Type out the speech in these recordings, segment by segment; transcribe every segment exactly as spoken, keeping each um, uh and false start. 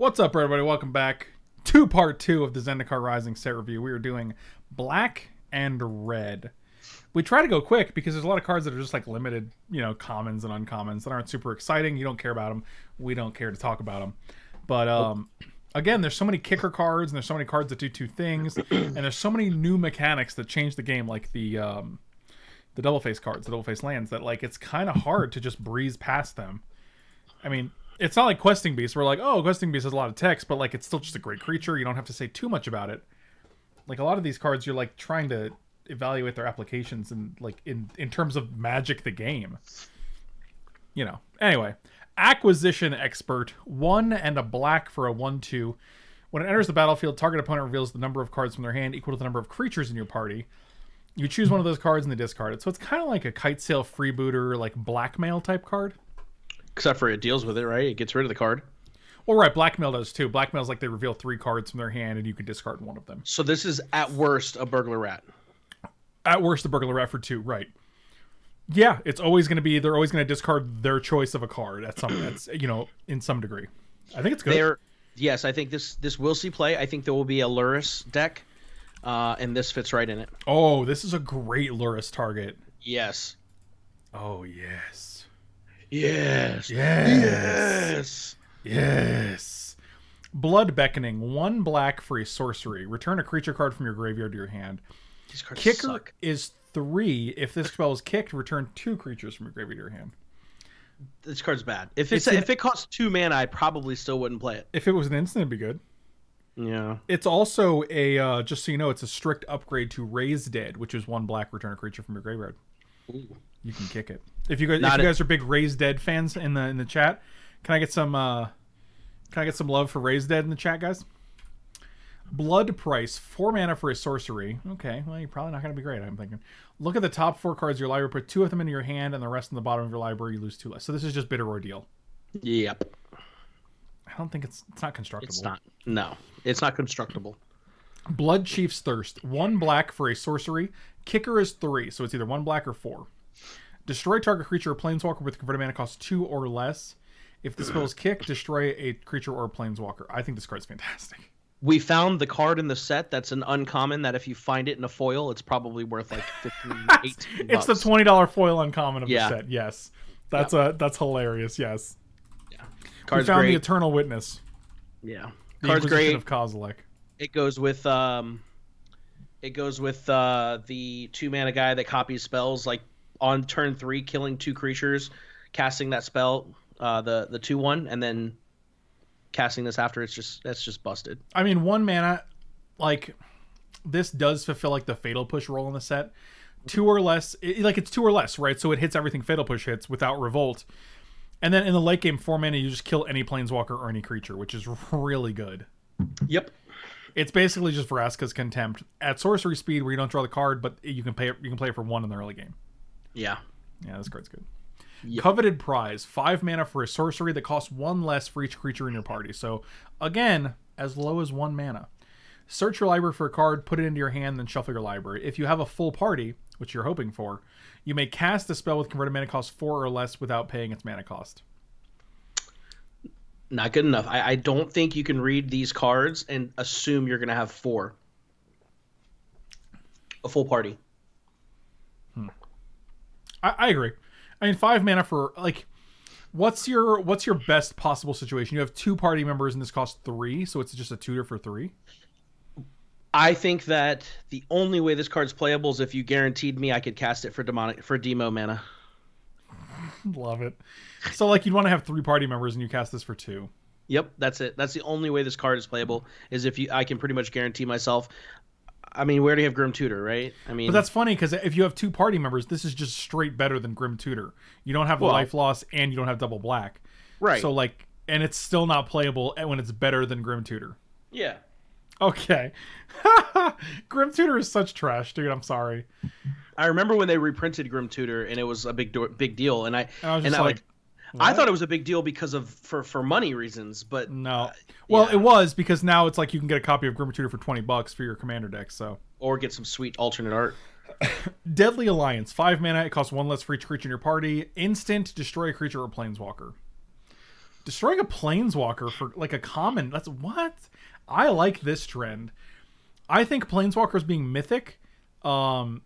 What's up, everybody? Welcome back to part two of the Zendikar Rising set review. We are doing black and red. We try to go quick because there's a lot of cards that are just like limited, you know, commons and uncommons that aren't super exciting. You don't care about them. We don't care to talk about them. But um, again, there's so many kicker cards and there's so many cards that do two things. And there's so many new mechanics that change the game, like the um, the double face cards, the double face lands, that like it's kind of hard to just breeze past them. I mean... It's not like Questing Beast. We're like, oh, Questing Beast has a lot of text, but like it's still just a great creature. You don't have to say too much about it. Like a lot of these cards, you're like trying to evaluate their applications and like in in terms of Magic the game. You know. Anyway, Acquisition Expert, one and a black for a one two. When it enters the battlefield, target opponent reveals the number of cards from their hand equal to the number of creatures in your party. You choose one of those cards and they discard it. So it's kind of like a Kitesail Freebooter, like Blackmail type card. Except for it deals with it, right? It gets rid of the card. Well, right. Blackmail does, too. Blackmail's like they reveal three cards from their hand, and you can discard one of them. So this is, at worst, a Burglar Rat. At worst, a Burglar Rat for two, right. Yeah, it's always going to be... They're always going to discard their choice of a card at some... that's, you know, in some degree. I think it's good. They're, yes, I think this, this will see play. I think there will be a Lurrus deck, uh, and this fits right in it. Oh, this is a great Lurrus target. Yes. Oh, yes. Yes. Yes. Yes. Yes. Blood Beckoning, one black for a sorcery. Return a creature card from your graveyard to your hand. These cards Kicker suck. Is three. If this spell is kicked, return two creatures from your graveyard to your hand. This card's bad. If it's, it's an, if it costs two mana, I probably still wouldn't play it. If it was an instant, it'd be good. Yeah. It's also a uh, just so you know, it's a strict upgrade to Raise Dead, which is one black, return a creature from your graveyard. Ooh. You can kick it. If you guys, if you guys are big Raise Dead fans in the in the chat, can I get some uh, can I get some love for Raise Dead in the chat, guys? Blood Price, four mana for a sorcery. Okay, well you're probably not going to be great. I'm thinking. Look at the top four cards of your library. Put two of them into your hand, and the rest in the bottom of your library. You lose two less. So this is just Bitter Ordeal. Yep. I don't think it's it's not constructible. It's not. No, it's not constructible. Blood Chief's Thirst, one black for a sorcery. Kicker is three, so it's either one black or four. Destroy target creature or planeswalker with converted mana cost two or less. If the spell is kicked, destroy a creature or a planeswalker. I think this card's fantastic. We found the card in the set that's an uncommon that if you find it in a foil, it's probably worth like fifteen, eighteen bucks. It's the twenty dollar foil uncommon of yeah. the set, yes. That's yeah. a, that's hilarious, yes. Yeah. Card's we found great. The Eternal Witness. Yeah. The card's great. Of Kozilek. It goes with... Um... It goes with uh, the two-mana guy that copies spells, like on turn three, killing two creatures, casting that spell, uh, the the two one, and then casting this after. It's just that's just busted. I mean, one mana, like this does fulfill like the Fatal Push role in the set, two or less. It, like it's two or less, right? So it hits everything Fatal Push hits without revolt, and then in the late game, four mana, you just kill any planeswalker or any creature, which is really good. Yep. It's basically just Vraska's Contempt at sorcery speed, where you don't draw the card, but you can pay it. You can play it for one in the early game. Yeah, yeah, this card's good. Yep. Coveted Prize, five mana for a sorcery that costs one less for each creature in your party. So again, as low as one mana. Search your library for a card, put it into your hand, then shuffle your library. If you have a full party, which you're hoping for, you may cast a spell with converted mana cost four or less without paying its mana cost. Not good enough. I, I don't think you can read these cards and assume you're going to have four. A full party. Hmm. I, I agree. I mean, five mana for, like, what's your what's your best possible situation? You have two party members and this costs three, so it's just a tutor for three? I think that the only way this card's playable is if you guaranteed me I could cast it for demonic for demo mana. Love it. So like you'd want to have three party members and you cast this for two. Yep, that's it. That's the only way this card is playable is if you I can pretty much guarantee myself. I mean, we already have Grim Tutor, right? I mean, but that's funny because if you have two party members, this is just straight better than Grim Tutor. You don't have well, the life loss and you don't have double black. Right. So like, and it's still not playable when it's better than Grim Tutor. Yeah. Okay. Grim Tutor is such trash, dude. I'm sorry. I remember when they reprinted Grim Tutor and it was a big big deal, and I and I, was and I like, like I thought it was a big deal because of for for money reasons, but no. Uh, well, yeah. It was because now it's like you can get a copy of Grim Tutor for twenty bucks for your commander deck, so or get some sweet alternate art. Deadly Alliance, five mana. It costs one less for each creature in your party. Instant, destroy a creature or planeswalker. Destroying a planeswalker for like a common, that's what? I like this trend. I think planeswalkers being mythic um,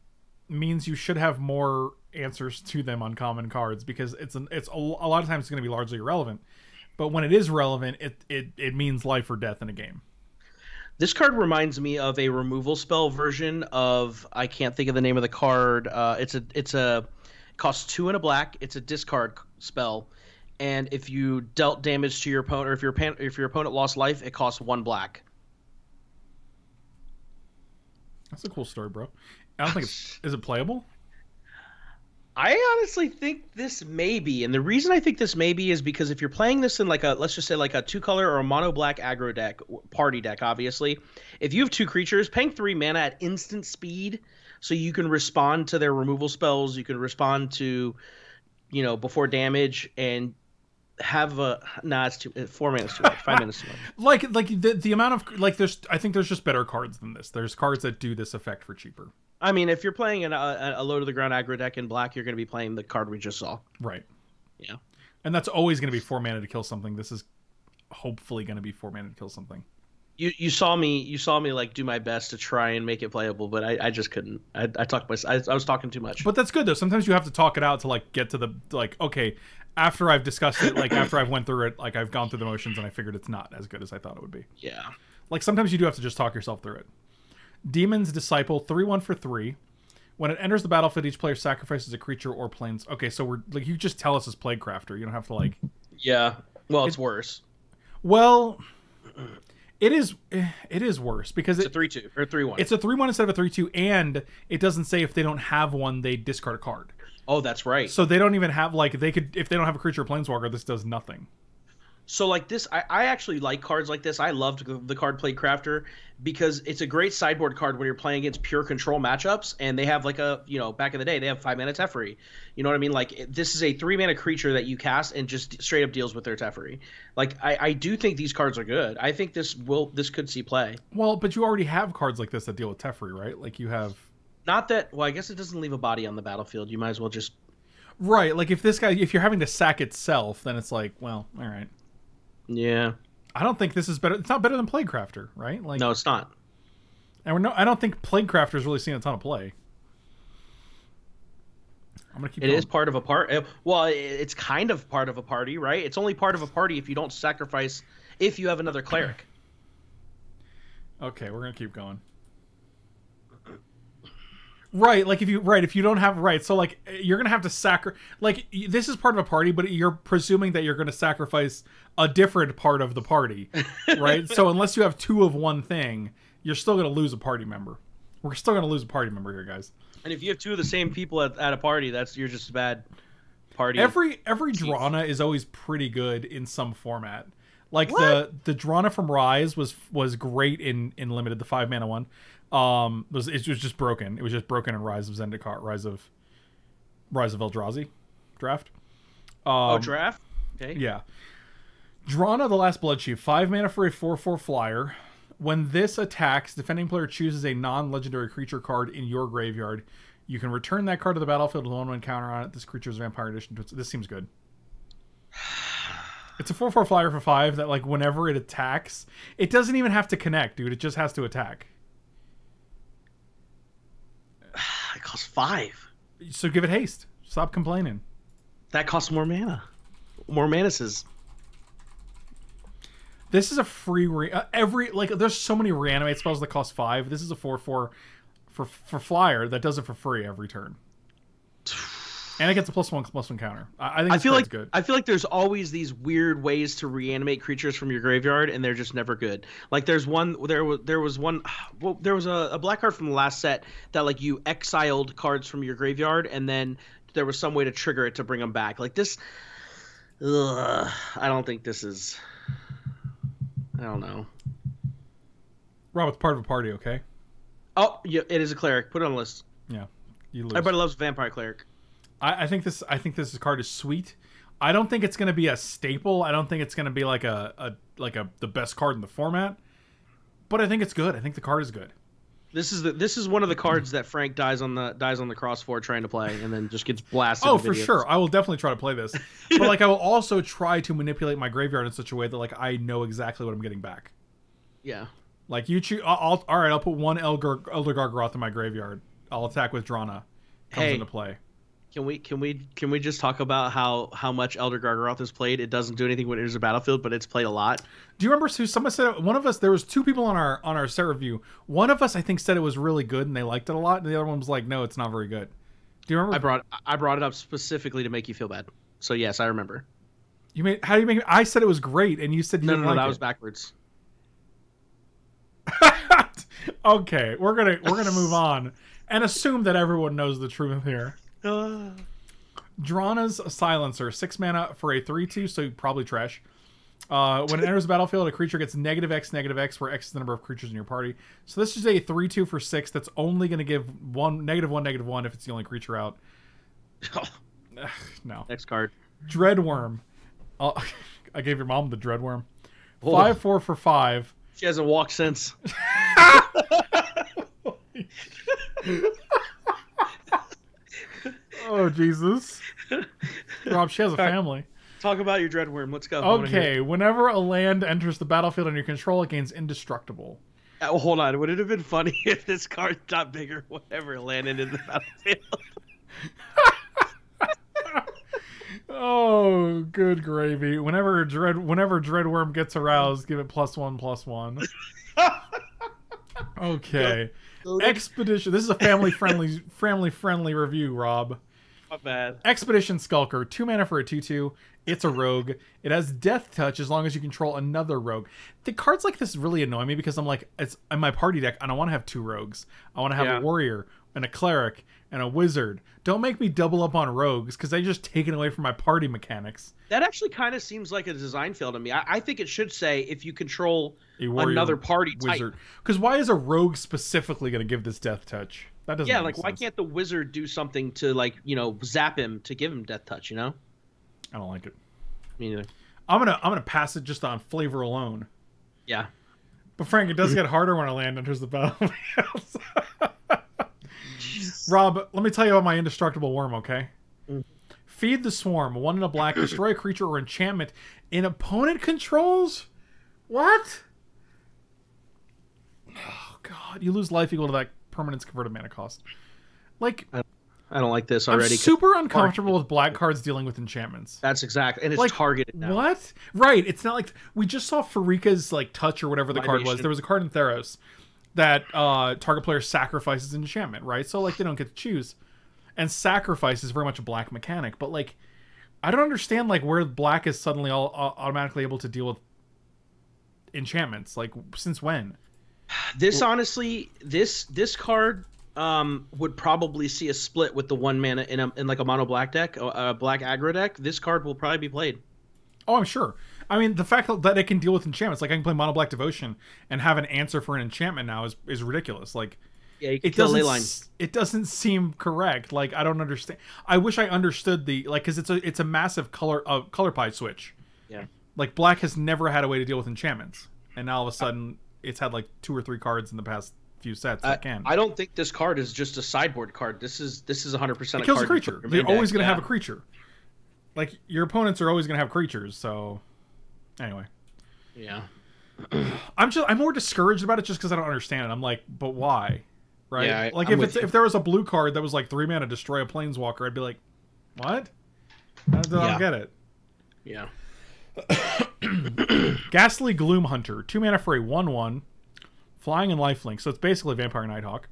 means you should have more answers to them on common cards, because it's an, it's a, a lot of times it's going to be largely irrelevant. But when it is relevant, it, it, it means life or death in a game. This card reminds me of a removal spell version of, I can't think of the name of the card. Uh, it's a it's a it costs two and a black. It's a discard spell, and if you dealt damage to your opponent, or if your if your opponent lost life, it costs one black. That's a cool story, bro. I don't think it's is it playable? I honestly think this may be, and the reason I think this may be is because if you're playing this in like a, let's just say like a two-color or a mono-black aggro deck, party deck, obviously, if you have two creatures, paying three mana at instant speed, so you can respond to their removal spells, you can respond to, you know, before damage, and have a, nah, it's too, four minutes too much, five minutes too much. Like, like the, the amount of, like there's, I think there's just better cards than this. There's cards that do this effect for cheaper. I mean, if you're playing an, a, a low-to-the-ground aggro deck in black, you're going to be playing the card we just saw. Right. Yeah. And that's always going to be four mana to kill something. This is hopefully going to be four mana to kill something. You you saw me you saw me like do my best to try and make it playable, but I, I just couldn't. I I talked my I, I was talking too much. But that's good though. Sometimes you have to talk it out to like get to the like okay after I've discussed it like after I've went through it like I've gone through the motions and I figured it's not as good as I thought it would be. Yeah. Like sometimes you do have to just talk yourself through it. Demon's Disciple, three one for three. When it enters the battlefield, each player sacrifices a creature or planes. Okay, so we're like you just tell us as Plaguecrafter. You don't have to like. Yeah. Well, it's it, worse. Well, it is. It is worse because it's it, a three two or three one. It's a three one instead of a three two, and it doesn't say if they don't have one, they discard a card. Oh, that's right. So they don't even have like they could if they don't have a creature or planeswalker, this does nothing. So like this, I, I actually like cards like this. I loved the card Plaguecrafter because it's a great sideboard card when you're playing against pure control matchups, and they have like a, you know, back in the day, they have five mana Teferi. You know what I mean? Like this is a three mana creature that you cast and just straight up deals with their Teferi. Like I, I do think these cards are good. I think this will, this could see play. Well, but you already have cards like this that deal with Teferi, right? Like you have... Not that, well, I guess it doesn't leave a body on the battlefield. You might as well just... Right, like if this guy, if you're having to sack itself, then it's like, well, all right. Yeah, I don't think this is better. It's not better than Plaguecrafter, right? Like, no, it's not. And we're no. I don't think Plaguecrafter's really seen a ton of play. I'm gonna keep. It going. Is part of a part. Well, it's kind of part of a party, right? It's only part of a party if you don't sacrifice. If you have another cleric. Okay, we're gonna keep going. Right, like if you right if you don't have right, so like you're gonna have to sacrifice. Like this is part of a party, but you're presuming that you're gonna sacrifice a different part of the party, right? So unless you have two of one thing, you're still gonna lose a party member. We're still gonna lose a party member here, guys. And if you have two of the same people at, at a party, that's you're just a bad party. Every every Drana is always pretty good in some format. Like what? the the Drana from Rise was was great in in Limited, the five mana one. Um, was it was just broken. It was just broken in Rise of Zendikar, Rise of, Rise of Eldrazi, draft. Um, oh, draft. Okay. Yeah. Drana, the Last Blood Chief, five mana for a four four flyer. When this attacks, defending player chooses a non-legendary creature card in your graveyard. You can return that card to the battlefield with a one one counter on it. This creature is a vampire edition. This seems good. It's a four four flyer for five that, like, whenever it attacks, it doesn't even have to connect, dude. It just has to attack. It costs five. So give it haste. Stop complaining. That costs more mana. More manises. This is a free re uh, every like. There's so many reanimate spells that cost five. This is a four four for for flyer that does it for free every turn. And it gets a plus one plus one counter. I, I think. I feel like good. I feel like there's always these weird ways to reanimate creatures from your graveyard, and they're just never good. Like there's one there was there was one well there was a, a black card from the last set that like you exiled cards from your graveyard, and then there was some way to trigger it to bring them back. Like this, ugh, I don't think this is. I don't know. Rob, it's part of a party, okay? Oh, yeah, it is a cleric. Put it on the list. Yeah, you lose. Everybody loves vampire cleric. I think this. I think this card is sweet. I don't think it's going to be a staple. I don't think it's going to be like a, a like a the best card in the format. But I think it's good. I think the card is good. This is the this is one of the cards that Frank dies on the dies on the cross for trying to play, and then just gets blasted. Oh, for sure, I will definitely try to play this, but like I will also try to manipulate my graveyard in such a way that like I know exactly what I'm getting back. Yeah. Like you choose. All right, I'll put one Elder Elder Gargaroth in my graveyard. I'll attack with Drana. Comes hey, into play. Can we can we can we just talk about how how much Elder Gargaroth is played? It doesn't do anything when it enters a battlefield, but it's played a lot. Do you remember? Who someone said one of us. There was two people on our on our set review. One of us I think said it was really good and they liked it a lot, and the other one was like, no, it's not very good. Do you remember? I brought I brought it up specifically to make you feel bad. So yes, I remember. You made how do you make? I said it was great, and you said you no didn't no no like that it. was backwards. Okay, we're gonna we're gonna move on and assume that everyone knows the truth here. Uh. Drana's Silencer, six mana for a three two, so probably trash. Uh, when it enters the battlefield, a creature gets negative X, negative X, where X is the number of creatures in your party. So this is a three two for six that's only going to give one negative one, negative one if it's the only creature out. Oh. Ugh, no. Next card. Dreadworm. Uh, I gave your mom the Dreadworm. Oh. five four for five. She hasn't walked since. Oh, Jesus. Rob, she has a family. Talk about your Dreadworm. Let's go. Okay, whenever a land enters the battlefield under your control, it gains indestructible. Oh, hold on. Would it have been funny if this card got bigger whenever it landed in the battlefield? Oh, good gravy. Whenever dread, whenever Dreadworm gets aroused, give it plus one, plus one. Okay. Expedition. This is a family-friendly family-friendly review, Rob. Bad. Expedition Skulker, two mana for a two two. It's a rogue. It has death touch as long as you control another rogue. The cards like this really annoy me because I'm like, it's in my party deck and I want to have two rogues. I want to have yeah. a warrior and a cleric and a wizard. Don't make me double up on rogues because they just take it away from my party mechanics. That actually kind of seems like a design fail to me. I, I think it should say if you control a warrior, another party wizard. Because why is a rogue specifically going to give this death touch? That doesn't yeah, like sense. Why can't the wizard do something to like, you know, zap him to give him death touch, you know? I don't like it. Me neither. I'm gonna I'm gonna pass it just on flavor alone. Yeah. But Frank, it does get harder when a land enters the battlefield. Rob, let me tell you about my indestructible worm, okay? Mm. Feed the Swarm, one in a black, destroy a creature or enchantment in opponent controls? What? Oh god, you lose life equal to that permanence converted mana cost. Like, I don't like this already. I'm super uncomfortable targeted. with black cards dealing with enchantments. That's exactly, and it's like, targeted now. What? Right? It's not like we just saw Farika's like touch or whatever the Light card Nation. was. There was a card in Theros that uh, target player sacrifices an enchantment, right? So like they don't get to choose, and sacrifice is very much a black mechanic. But like, I don't understand like where black is suddenly all uh, automatically able to deal with enchantments. Like since when? This honestly, this this card um, would probably see a split with the one mana in a, in like a mono black deck, a black aggro deck. This card will probably be played. Oh, I'm sure. I mean, the fact that it can deal with enchantments, like I can play mono black Devotion and have an answer for an enchantment now is is ridiculous. Like, yeah, you can it doesn't ley it doesn't seem correct. Like I don't understand. I wish I understood the like because it's a it's a massive color uh, color pie switch. Yeah. Like black has never had a way to deal with enchantments, and now all of a sudden. I It's had like two or three cards in the past few sets that I, can. I don't think this card is just a sideboard card. This is this is one hundred percent a card. It kills a creature. You're always going to yeah. have a creature. Like your opponents are always going to have creatures. So anyway. Yeah. I'm just I'm more discouraged about it just cuz I don't understand it. I'm like, "But why?" Right? Yeah, I, like I'm if it's, if there was a blue card that was like three mana destroy a planeswalker, I'd be like, "What?" I don't yeah. get it. Yeah. Ghastly Gloomhunter, two mana for a one one, flying and lifelink, so it's basically Vampire Nighthawk.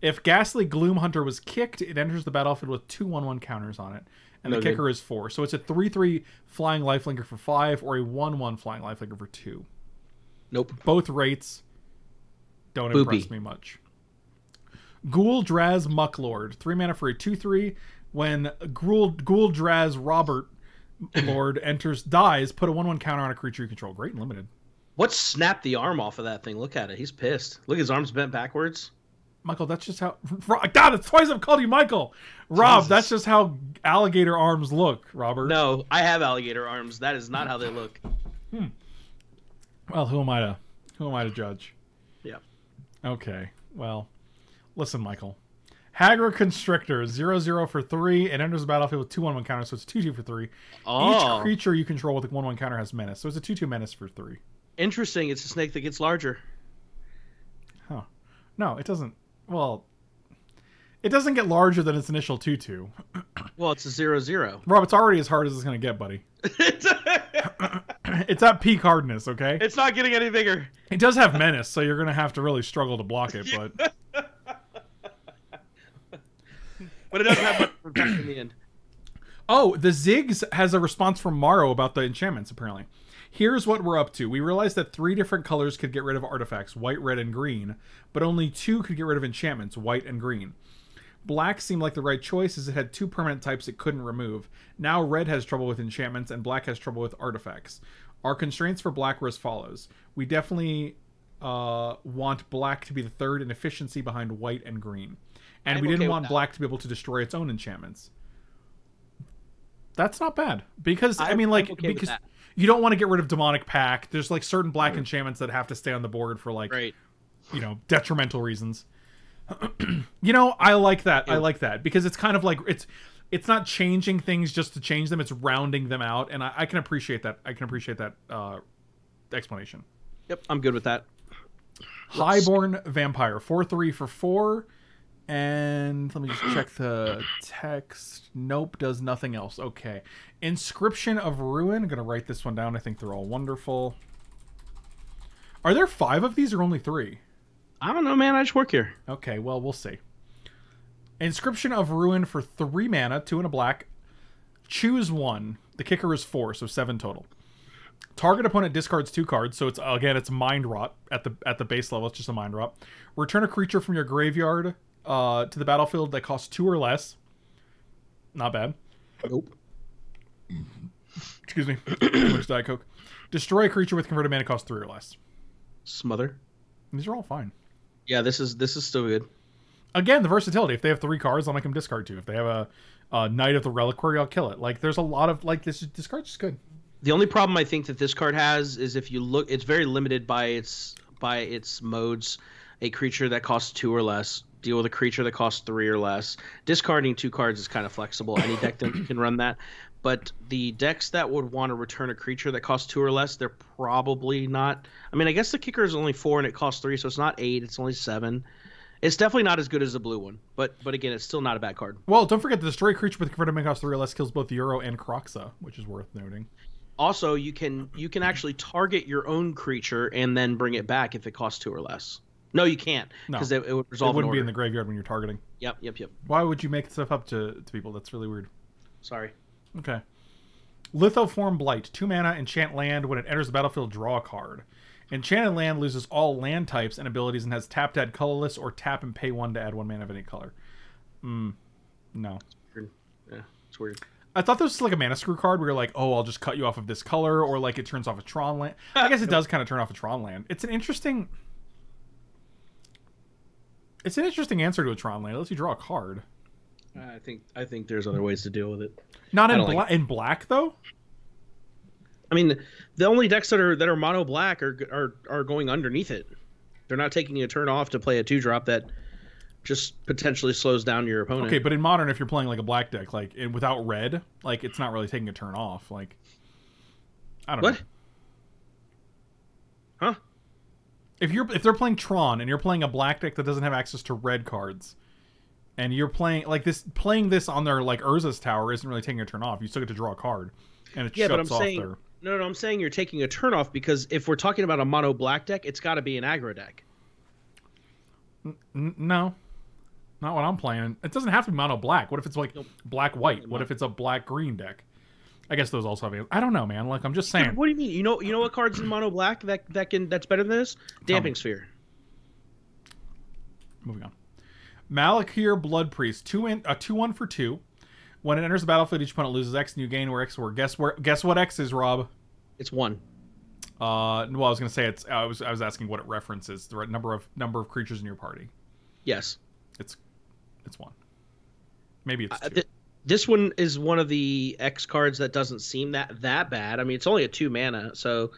If Ghastly Gloomhunter was kicked, it enters the battlefield with two one one counters on it, and no the good. kicker is four, so it's a three three flying lifelinker for five or a one one flying lifelinker for two. Nope. Both rates don't Boopy. impress me much. Ghoul Draz Mucklord, three mana for a two three. When Ghoul, Ghoul Draz Robert Lord enters, dies, put a one one counter on a creature you control. Great and limited. What snapped the arm off of that thing? Look at it. He's pissed. Look, his arm's bent backwards. Michael, that's just how... God, it's twice I've called you Michael. Rob, Jesus. That's just how alligator arms look, Robert. No, I have alligator arms. That is not how they look. Hmm. Well, who am I to... Who am I to judge? Yeah. Okay. Well, listen, Michael. Hagra Constrictor, zero zero for three, and enters the battlefield with two one one counters, so it's two two for three. Oh. Each creature you control with a one one counter has menace, so it's a two two menace for three. Interesting. It's a snake that gets larger. Huh. No, it doesn't. Well, it doesn't get larger than its initial two two. Well, it's a zero zero. Rob, it's already as hard as it's going to get, buddy. It's at peak hardness, okay? It's not getting any bigger. It does have menace, so you're going to have to really struggle to block it, but... But it doesn't have much protection in the end. Oh, the Ziggs has a response from Morrow about the enchantments, apparently. Here's what we're up to. We realized that three different colors could get rid of artifacts, white, red, and green, but only two could get rid of enchantments, white and green. Black seemed like the right choice as it had two permanent types it couldn't remove. Now red has trouble with enchantments and black has trouble with artifacts. Our constraints for black were as follows. We definitely uh, want black to be the third in efficiency behind white and green. And I'm we didn't okay want black to be able to destroy its own enchantments. That's not bad. Because, I'm, I mean, like, okay because you don't want to get rid of Demonic Pact. There's, like, certain black right. enchantments that have to stay on the board for, like, right. you know, detrimental reasons. You know, I like that. Yeah. I like that. Because it's kind of like, it's it's not changing things just to change them. It's rounding them out. And I, I can appreciate that. I can appreciate that uh, explanation. Yep, I'm good with that. Highborn Let's... Vampire, four three for four. And let me just check the text. Nope, does nothing else. Okay. Inscription of Ruin. I'm going to write this one down. I think they're all wonderful. Are there five of these or only three? I don't know, man. I just work here. Okay, well, we'll see. Inscription of Ruin for three mana, two and a black. Choose one. The kicker is four, so seven total. Target opponent discards two cards, so it's again, it's Mind Rot at the, at the base level. It's just a Mind Rot. Return a creature from your graveyard Uh, to the battlefield that costs two or less. Not bad. Nope. Excuse me. Diet Coke. Destroy a creature with converted mana cost three or less. Smother. These are all fine. Yeah, this is this is still good. Again, the versatility. If they have three cards, I'll make them discard two. If they have a, a Knight of the Reliquary, I'll kill it. Like, there's a lot of like this. This card's just good. The only problem I think that this card has is if you look, it's very limited by its by its modes. A creature that costs two or less. Deal with a creature that costs three or less. Discarding two cards is kind of flexible. Any deck that can run that. But the decks that would want to return a creature that costs two or less, they're probably not. I mean, I guess the kicker is only four and it costs three, so it's not eight. It's only seven. It's definitely not as good as the blue one. But but again, it's still not a bad card. Well, don't forget the destroy creature with converted mana cost three or less kills both Uro and Croxa, which is worth noting. Also, you can you can actually target your own creature and then bring it back if it costs two or less. No, you can't, because no. it, it would resolve. It wouldn't be in the graveyard when you're targeting. Yep, yep, yep. Why would you make stuff up to, to people? That's really weird. Sorry. Okay. Lithoform Blight, two mana, enchant land. When it enters the battlefield, draw a card. Enchanted land loses all land types and abilities and has tap to add colorless or tap and pay one to add one mana of any color. Mm, no. It's weird. Yeah, it's weird. I thought this was like a mana screw card where you're like, oh, I'll just cut you off of this color, or like it turns off a Tron land. I guess it does kind of turn off a Tron land. It's an interesting... It's an interesting answer to a Tron land. It lets you draw a card. I think I think there's other ways to deal with it. Not in, bla like it. in black though. I mean, the only decks that are that are mono black are are are going underneath it. They're not taking a turn off to play a two drop that just potentially slows down your opponent. Okay, but in modern, if you're playing like a black deck, like and without red, like it's not really taking a turn off. Like I don't what? know. What? Huh? If you're if they're playing Tron and you're playing a black deck that doesn't have access to red cards, and you're playing like this, playing this on their like Urza's Tower isn't really taking a turn off. You still get to draw a card, and it yeah, shuts but I'm off saying, their... No, no, I'm saying you're taking a turn off because if we're talking about a mono black deck, it's got to be an aggro deck. N no, not what I'm playing. It doesn't have to be mono black. What if it's like nope. black white? What if it's a black green deck? I guess those also have. I don't know, man. Like I'm just saying. Dude, what do you mean? You know, you know what cards in mono black that that can that's better than this? Damping Sphere. Moving on. Malakir Blood Priest, two in a uh, two one for two. When it enters the battlefield, each opponent loses X, and you gain where X were. Guess where? Guess what X is, Rob? It's one. Uh, well, I was gonna say it's. I was I was asking what it references. The number of number of creatures in your party. Yes. It's, it's one. Maybe it's two. Uh, This one is one of the X cards that doesn't seem that that bad. I mean, it's only a two mana, so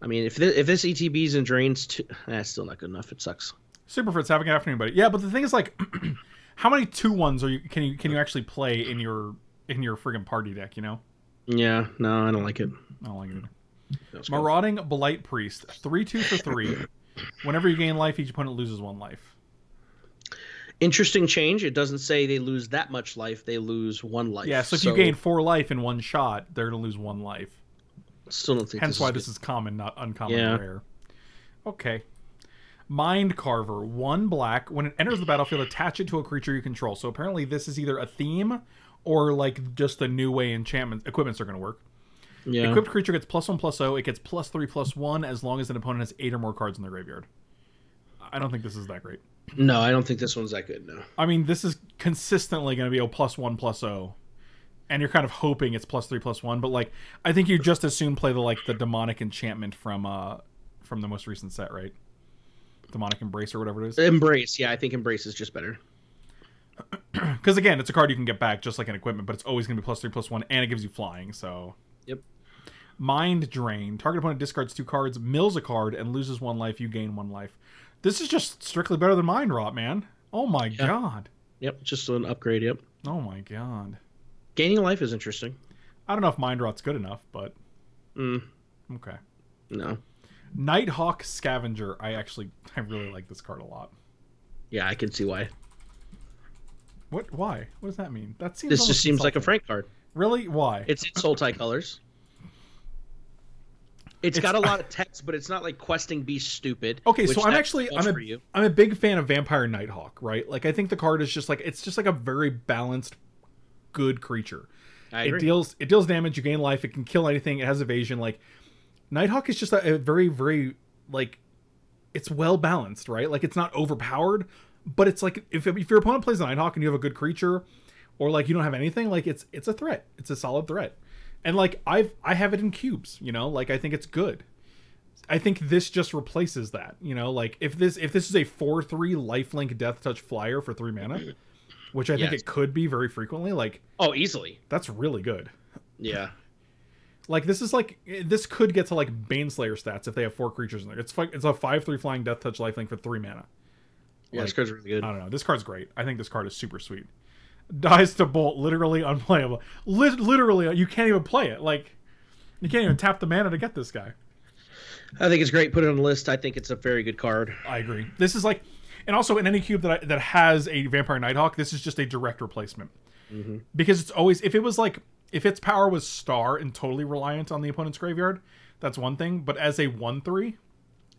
I mean, if this, if this E T Bs and drains, two, that's eh, still not good enough. It sucks. Super Fritz, have a good afternoon, buddy. Yeah, but the thing is, like, how many two ones are you can you can you actually play in your in your friggin' party deck? You know? Yeah. No, I don't like it. I don't like it. Marauding cool. Blight Priest, three two for three. Whenever you gain life, each opponent loses one life. Interesting change. It doesn't say they lose that much life. They lose one life. Yeah, so if so... you gain four life in one shot, they're going to lose one life. Still don't think Hence this why is this good. is common, not uncommon yeah. rare. Okay. Mind Carver. One black. When it enters the battlefield, attach it to a creature you control. So apparently this is either a theme or like just the new way enchantments, equipments are going to work. Yeah. Equipped creature gets plus one, plus oh. It gets plus three, plus one as long as an opponent has eight or more cards in their graveyard. I don't think this is that great. No, I don't think this one's that good, no. I mean, this is consistently going to be a plus one, plus oh. And you're kind of hoping it's plus three, plus one. But, like, I think you just as soon play the, like, the demonic enchantment from uh, from the most recent set, right? Demonic Embrace or whatever it is. Embrace, yeah. I think Embrace is just better. Because, again, it's a card you can get back just like an equipment, but it's always going to be plus three, plus one, and it gives you flying, so... Yep. Mind Drain. Target opponent discards two cards, mills a card, and loses one life. You gain one life. This is just strictly better than Mind Rot, man. Oh, my yep. God. Yep, just an upgrade, yep. Oh, my God. Gaining life is interesting. I don't know if Mind Rot's good enough, but... Mm. Okay. No. Nighthawk Scavenger. I actually... I really like this card a lot. Yeah, I can see why. What? Why? What does that mean? That seems. This just seems insulting. Like a Frank card. Really? Why? It's in Soul Tie colors. It's, it's got a lot of text, but it's not like Questing Beast stupid. Okay, so I'm actually I'm a, I'm a big fan of Vampire Nighthawk, right? Like I think the card is just like it's just like a very balanced, good creature. I agree. It deals it deals damage, you gain life, it can kill anything, it has evasion. Like Nighthawk is just a, a very very like it's well balanced, right? Like it's not overpowered, but it's like if if your opponent plays a Nighthawk and you have a good creature, or like you don't have anything, like it's it's a threat. It's a solid threat. And, like, I've, I have it in cubes, you know? Like, I think it's good. I think this just replaces that, you know? Like, if this if this is a four three lifelink death touch flyer for three mana, which I yes. think it could be very frequently, like... Oh, easily. That's really good. Yeah. Like, this is, like... This could get to, like, Baneslayer stats if they have four creatures in there. It's it's a five three flying death touch lifelink for three mana. Yeah, like, this card's really good. I don't know. This card's great. I think this card is super sweet. Dies to Bolt, literally unplayable. Lit literally, you can't even play it. Like, you can't even tap the mana to get this guy. I think it's great. Put it on the list. I think it's a very good card. I agree. This is like, and also in any cube that I, that has a Vampire Nighthawk, this is just a direct replacement mm-hmm. because it's always if it was like if its power was star and totally reliant on the opponent's graveyard, that's one thing. But as a one three,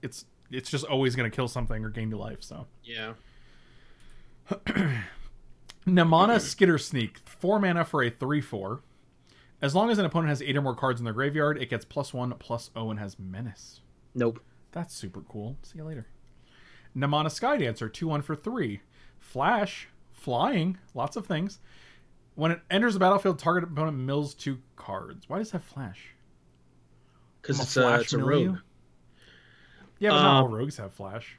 it's it's just always going to kill something or gain you life. So yeah. Namana Skitter Sneak, four mana for a three four. As long as an opponent has eight or more cards in their graveyard, it gets plus one, plus oh, and has menace. Nope. That's super cool. See you later. Namana Skydancer, two one for three. Flash, flying, lots of things. When it enters the battlefield, target opponent mills two cards. Why does that flash? Because it's, uh, it's a rogue. You? Yeah, but um, not all rogues have flash.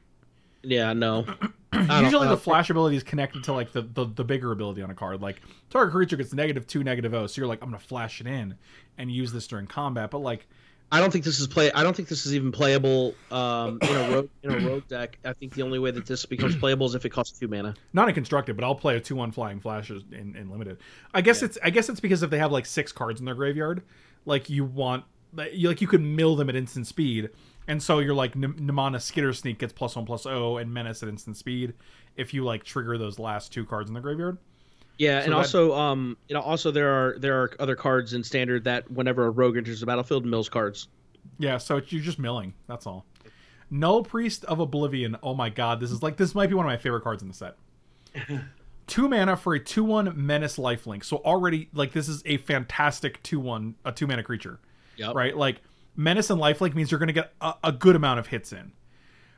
Yeah, no. Usually the flash ability is connected to like the, the, the bigger ability on a card. Like target creature gets negative two, negative oh. So you're like, I'm gonna flash it in and use this during combat. But like, I don't think this is play. I don't think this is even playable um, in a rogue in a rogue deck. I think the only way that this becomes playable is if it costs two mana. Not in constructed, but I'll play a two one flying flash in, in limited. I guess yeah. it's I guess it's because if they have like six cards in their graveyard, like you want you like you could mill them at instant speed. And so you're like, Namana Skitter Sneak gets plus one, plus oh, and Menace at instant speed if you, like, trigger those last two cards in the graveyard. Yeah, so and that... also um, you know, also there are there are other cards in Standard that whenever a rogue enters the battlefield, mills cards. Yeah, so it's, you're just milling. That's all. Null Priest of Oblivion. Oh, my God. This is like this might be one of my favorite cards in the set. Two mana for a two one Menace lifelink. So already, like, this is a fantastic two one, a two-mana creature. Yep. Right? Like... Menace and lifelink means you're going to get a, a good amount of hits in.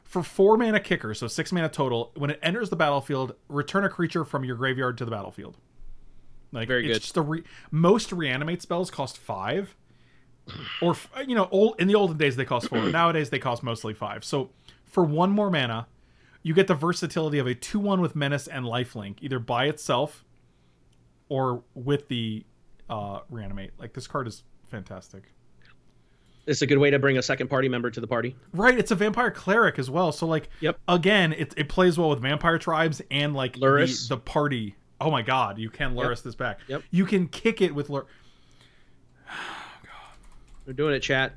For four mana kicker, so six mana total, when it enters the battlefield, return a creature from your graveyard to the battlefield. Like, very it's good. Just a re most reanimate spells cost five. Or, you know, old, in the olden days they cost four. Nowadays they cost mostly five. So for one more mana, you get the versatility of a two one with Menace and lifelink, either by itself or with the uh, reanimate. Like, this card is fantastic. it's a good way to bring a second party member to the party. Right. It's a vampire cleric as well. So like, yep. Again, it, it plays well with vampire tribes and like the, the party. Oh my God. You can Lurrus yep. this back. Yep. You can kick it with Lurrus. Oh God. They're doing it, chat.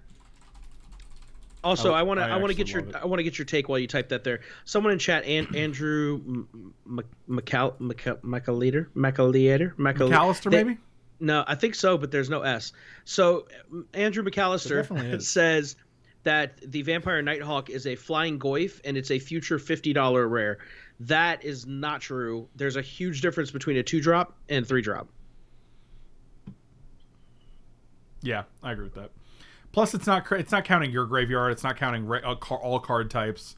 Also, I want to I want to get your I want to get your take while you type that there. Someone in chat, and Andrew McCall McCalliater McCalliater McAllister maybe. No, I think so, but there's no S. So Andrew McAllister says that the Vampire Nighthawk is a flying goyf and it's a future fifty dollar rare. That is not true. There's a huge difference between a two drop and three drop. Yeah, I agree with that. Plus, it's not it's not counting your graveyard. It's not counting re uh, car all card types.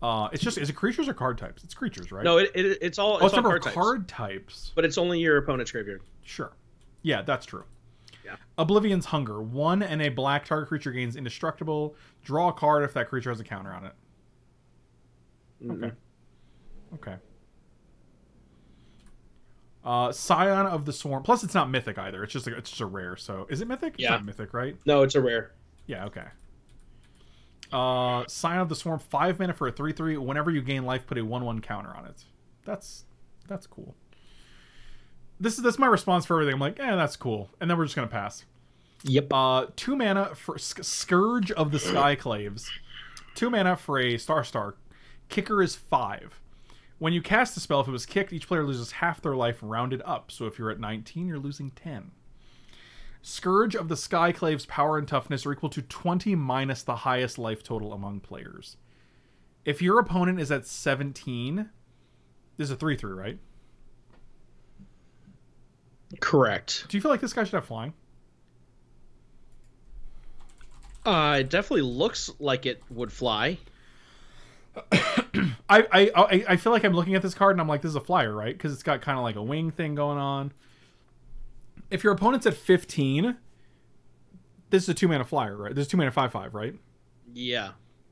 Uh, it's just is it creatures or card types? It's creatures, right? No, it, it it's all. It's oh, it's all card, card types. types. But it's only your opponent's graveyard. Sure. Yeah, that's true. Yeah. Oblivion's Hunger. One and a black target creature gains indestructible. Draw a card if that creature has a counter on it. Mm-hmm. Okay. Okay. Uh, Scion of the Swarm. Plus, it's not mythic either. It's just a, it's just a rare. So, is it mythic? Yeah, it's not mythic, right? No, it's a rare. Yeah. Okay. Uh, Scion of the Swarm. Five mana for a three three. Whenever you gain life, put a one one counter on it. That's that's cool. This is that's my response for everything. I'm like, eh, that's cool, and then we're just gonna pass. Yep. Uh, two mana for Sc Scourge of the Skyclaves. Two mana for a Star Star. Kicker is five. When you cast the spell, if it was kicked, each player loses half their life rounded up. So if you're at nineteen, you're losing ten. Scourge of the Skyclave's power and toughness are equal to twenty minus the highest life total among players. If your opponent is at seventeen, this is a three three, right? Correct. Do you feel like this guy should have flying? Uh, it definitely looks like it would fly. I, I I feel like I'm looking at this card and I'm like, this is a flyer, right? Because it's got kind of like a wing thing going on. If your opponent's at fifteen, this is a two mana flyer, right? This is two mana five five, right? Yeah.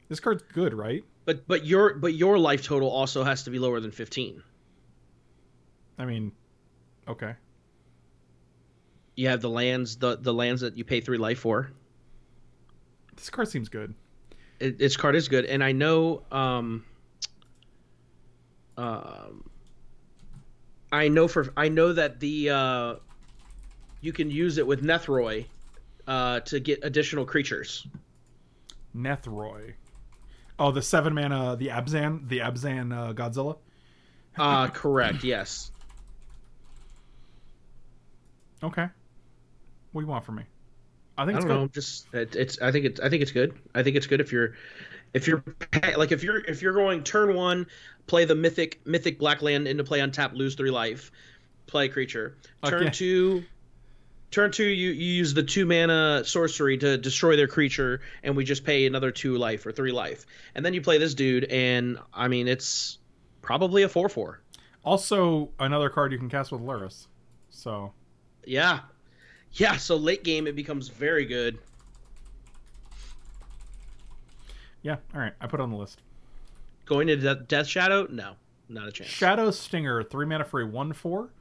This card's good, right? But but your but your life total also has to be lower than fifteen. I mean, okay. You have the lands the the lands that you pay three life for. This card seems good. It, its card is good, and I know, um, um, I know for I know that the uh, you can use it with Nethroi uh, to get additional creatures. Nethroi, oh, the seven mana, the Abzan, the Abzan uh, Godzilla. Ah, uh, correct. Yes. Okay. What do you want from me? I think I don't it's know. Good. Just it, it's. I think it's. I think it's good. I think it's good if you're, if you're like if you're if you're going turn one, play the mythic mythic black land into play on tap, lose three life, play creature. Turn okay. two, turn two. You, you use the two mana sorcery to destroy their creature, and we just pay another two life or three life, and then you play this dude, and I mean it's probably a four four. Also, another card you can cast with Lurrus, so. Yeah. Yeah, so late game it becomes very good. Yeah, all right. I put it on the list. Going to de Death Shadow? No, not a chance. Shadow Stinger, three mana for a one four.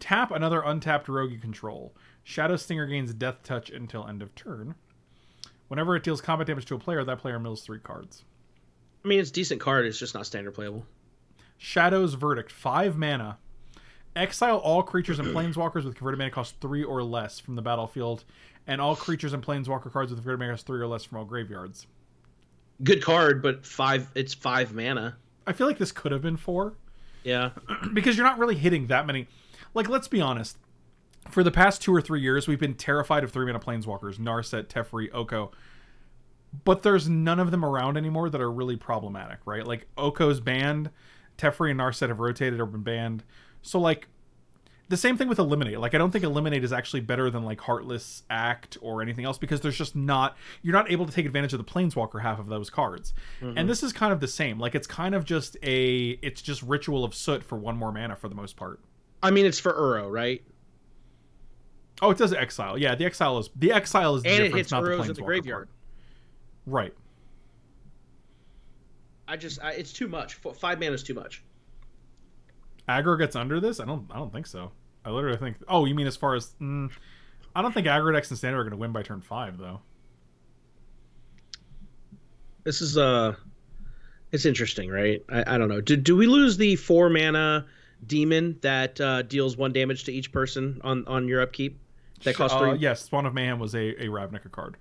Tap another untapped rogue you control. Shadow Stinger gains Death Touch until end of turn. Whenever it deals combat damage to a player, that player mills three cards. I mean, it's a decent card. It's just not standard playable. Shadow's Verdict, five mana. Exile all creatures and planeswalkers with converted mana cost three or less from the battlefield, and all creatures and planeswalker cards with converted mana cost three or less from all graveyards. Good card, but five. It's five mana. I feel like this could have been four. Yeah, because you're not really hitting that many. Like, let's be honest. For the past two or three years, we've been terrified of three mana planeswalkers: Narset, Teferi, Oko. But there's none of them around anymore that are really problematic, right? Like Oko's banned. Teferi and Narset have rotated or been banned. So, like, the same thing with Eliminate. Like, I don't think Eliminate is actually better than, like, Heartless Act or anything else because there's just not... You're not able to take advantage of the Planeswalker half of those cards. Mm-hmm. And this is kind of the same. Like, it's kind of just a... It's just Ritual of Soot for one more mana for the most part. I mean, it's for Uro, right? Oh, it does Exile. Yeah, the Exile is... The Exile is the and difference, it hits not Uro's the Planeswalker in the graveyard. Part. Right. I just... I, it's too much. Five mana is too much. Aggro gets under this? I don't. I don't think so. I literally think. Oh, you mean as far as? Mm, I don't think aggro decks and standard are going to win by turn five, though. This is uh it's interesting, right? I, I don't know. Do do we lose the four mana demon that uh, deals one damage to each person on on your upkeep? That costs three. Uh, yes, Spawn of Mayhem was a a Ravnica card.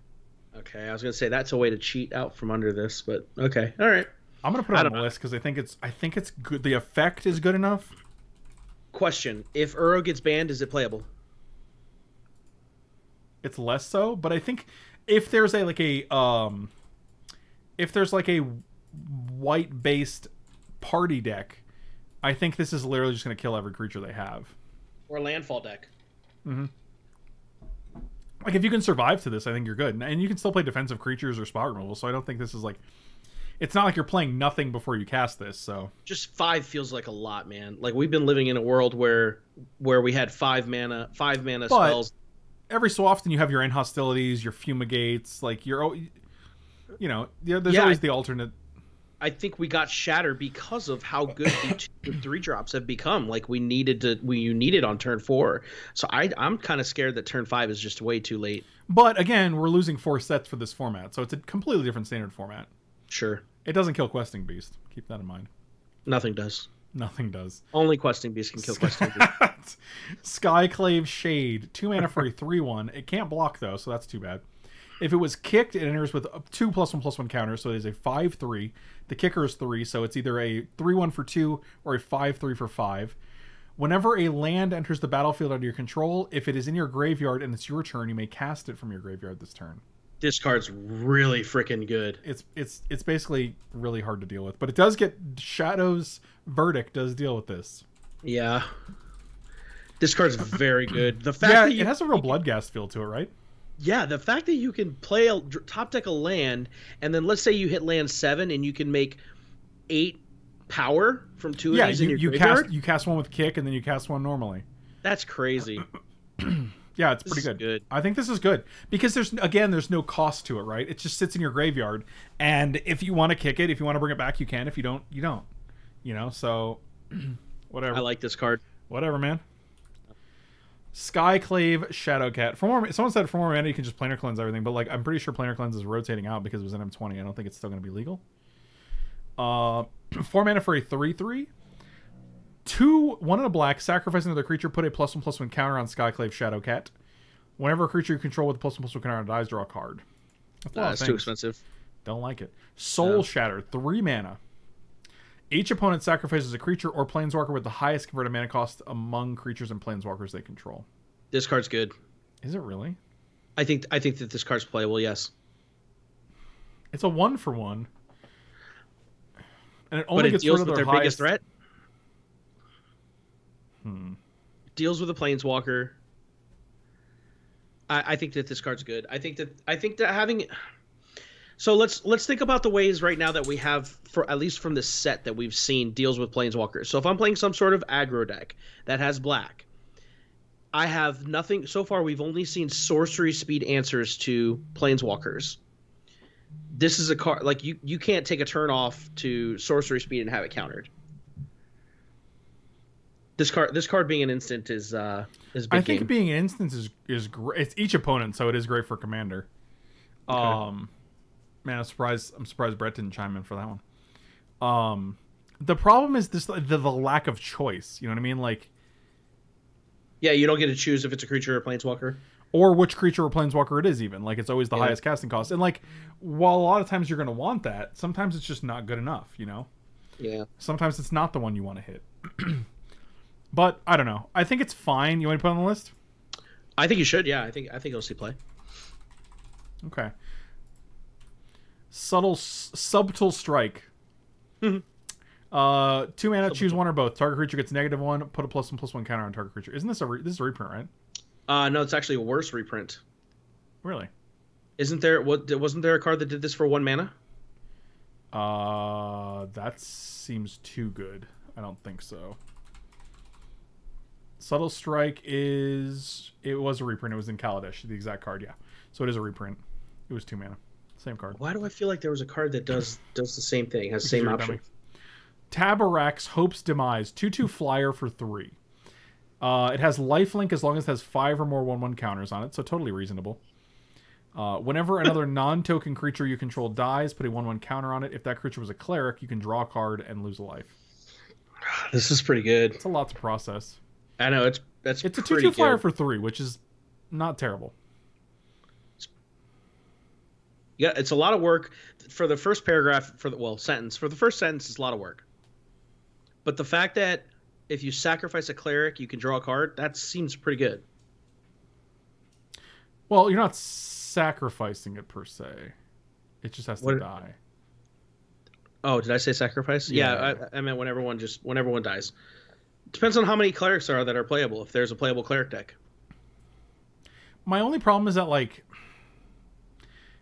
Okay, I was gonna say that's a way to cheat out from under this, but okay, all right. I'm gonna put it on the list because I think it's I think it's good. The effect is good enough. Question: if Uro gets banned, is it playable? It's less so, but I think if there's a like a um, if there's like a white based party deck, I think this is literally just gonna kill every creature they have. Or a landfall deck. Mm-hmm. Like if you can survive to this, I think you're good, and you can still play defensive creatures or spot removal. So I don't think this is like. It's not like you're playing nothing before you cast this, so... Just five feels like a lot, man. Like, we've been living in a world where where we had five mana five mana but spells. Every so often you have your Inhostilities, your Fumigates, like, you're... You know, there's yeah, always the alternate... I think we got shattered because of how good the two and three drops have become. Like, we needed to... We, you need it on turn four. So I, I'm kind of scared that turn five is just way too late. But, again, we're losing four sets for this format, so it's a completely different standard format. Sure. It doesn't kill Questing Beast. Keep that in mind. Nothing does. Nothing does. Only Questing Beast can kill Questing Beast. Skyclave Shade. Two mana for a three one. It can't block, though, so that's too bad. If it was kicked, it enters with two plus one plus one counters, so it is a five three. The kicker is three, so it's either a three one for two or a five three for five. Whenever a land enters the battlefield under your control, if it is in your graveyard and it's your turn, you may cast it from your graveyard this turn. This card's really freaking good. It's it's it's basically really hard to deal with, but it does get Shadow's Verdict does deal with this. Yeah, this card's very good. The fact yeah, that you, it has a real Bloodghast feel to it, right? Yeah, the fact that you can play a top deck a land, and then let's say you hit land seven, and you can make eight power from two yeah, of these you, in your you graveyard. Cast, you cast one with kick, and then you cast one normally. That's crazy. Yeah, it's pretty good. good. I think this is good because there's again, there's no cost to it, right? It just sits in your graveyard, and if you want to kick it, if you want to bring it back, you can. If you don't, you don't. You know, so whatever. I like this card. Whatever, man. Skyclave Shadowcat. For more, someone said for more mana, you can just Planar Cleanse everything, but like I'm pretty sure Planar Cleanse is rotating out because it was an M twenty. I don't think it's still going to be legal. Uh, four mana for a three three. Two, one in a black, sacrifice another creature, put a plus one plus one counter on Skyclave Shadowcat. Whenever a creature you control with a plus one plus one counter dies, draw a card. That's, a uh, that's too expensive. Don't like it. Soul no. Shatter, three mana. Each opponent sacrifices a creature or planeswalker with the highest converted mana cost among creatures and planeswalkers they control. This card's good. Is it really? I think I think that this card's playable, yes. It's a one for one. And it only but it gets deals rid of with their, their biggest threat? Hmm. Deals with a planeswalker. I, I think that this card's good. I think that I think that having so let's let's think about the ways right now that we have for at least from the set that we've seen deals with planeswalkers. So if I'm playing some sort of aggro deck that has black, I have nothing so far. We've only seen sorcery speed answers to planeswalkers. This is a card like you you can't take a turn off to sorcery speed and have it countered. This card, this card being an instant is uh, is. Big I think game. being an instant is is great. It's each opponent, so it is great for commander. Okay. Um, man, I'm surprised. I'm surprised Brett didn't chime in for that one. Um, the problem is this the, the lack of choice. You know what I mean? Like, yeah, you don't get to choose if it's a creature or a planeswalker, or which creature or planeswalker it is. Even like it's always the yeah. highest casting cost. And like, while a lot of times you're going to want that, sometimes it's just not good enough. You know? Yeah. Sometimes it's not the one you want to hit. But I don't know. I think it's fine. You want to put it on the list? I think you should. Yeah, I think I think it'll see play. Okay. Subtle subtle strike. Mm-hmm. Uh, two mana. Subtle. Choose one or both. Target creature gets negative one. Put a plus one plus one counter on target creature. Isn't this a re this is a reprint, right? Uh, no, it's actually a worse reprint. Really? Isn't there? What wasn't there a card that did this for one mana? Uh, that seems too good. I don't think so. Subtle Strike is... It was a reprint. It was in Kaladesh, the exact card, yeah. So it is a reprint. It was two mana. Same card. Why do I feel like there was a card that does does the same thing, has the same option? Tabarak's Hope's Demise. two two flyer for three. Uh, it has lifelink as long as it has five or more one one counters on it, so totally reasonable. Uh, whenever another non-token creature you control dies, put a one one counter on it. If that creature was a cleric, you can draw a card and lose a life. This is pretty good. It's a lot to process. I know, it's that's it's a two two flyer for three, which is not terrible. Yeah, it's a lot of work for the first paragraph, for the well sentence. For the first sentence, it's a lot of work. But the fact that if you sacrifice a cleric, you can draw a card, that seems pretty good. Well, you're not sacrificing it per se; it just has to what? die. Oh, did I say sacrifice? Yeah, yeah I, I meant when everyone just when everyone dies. Depends on how many clerics there are that are playable. If there's a playable cleric deck. My only problem is that like.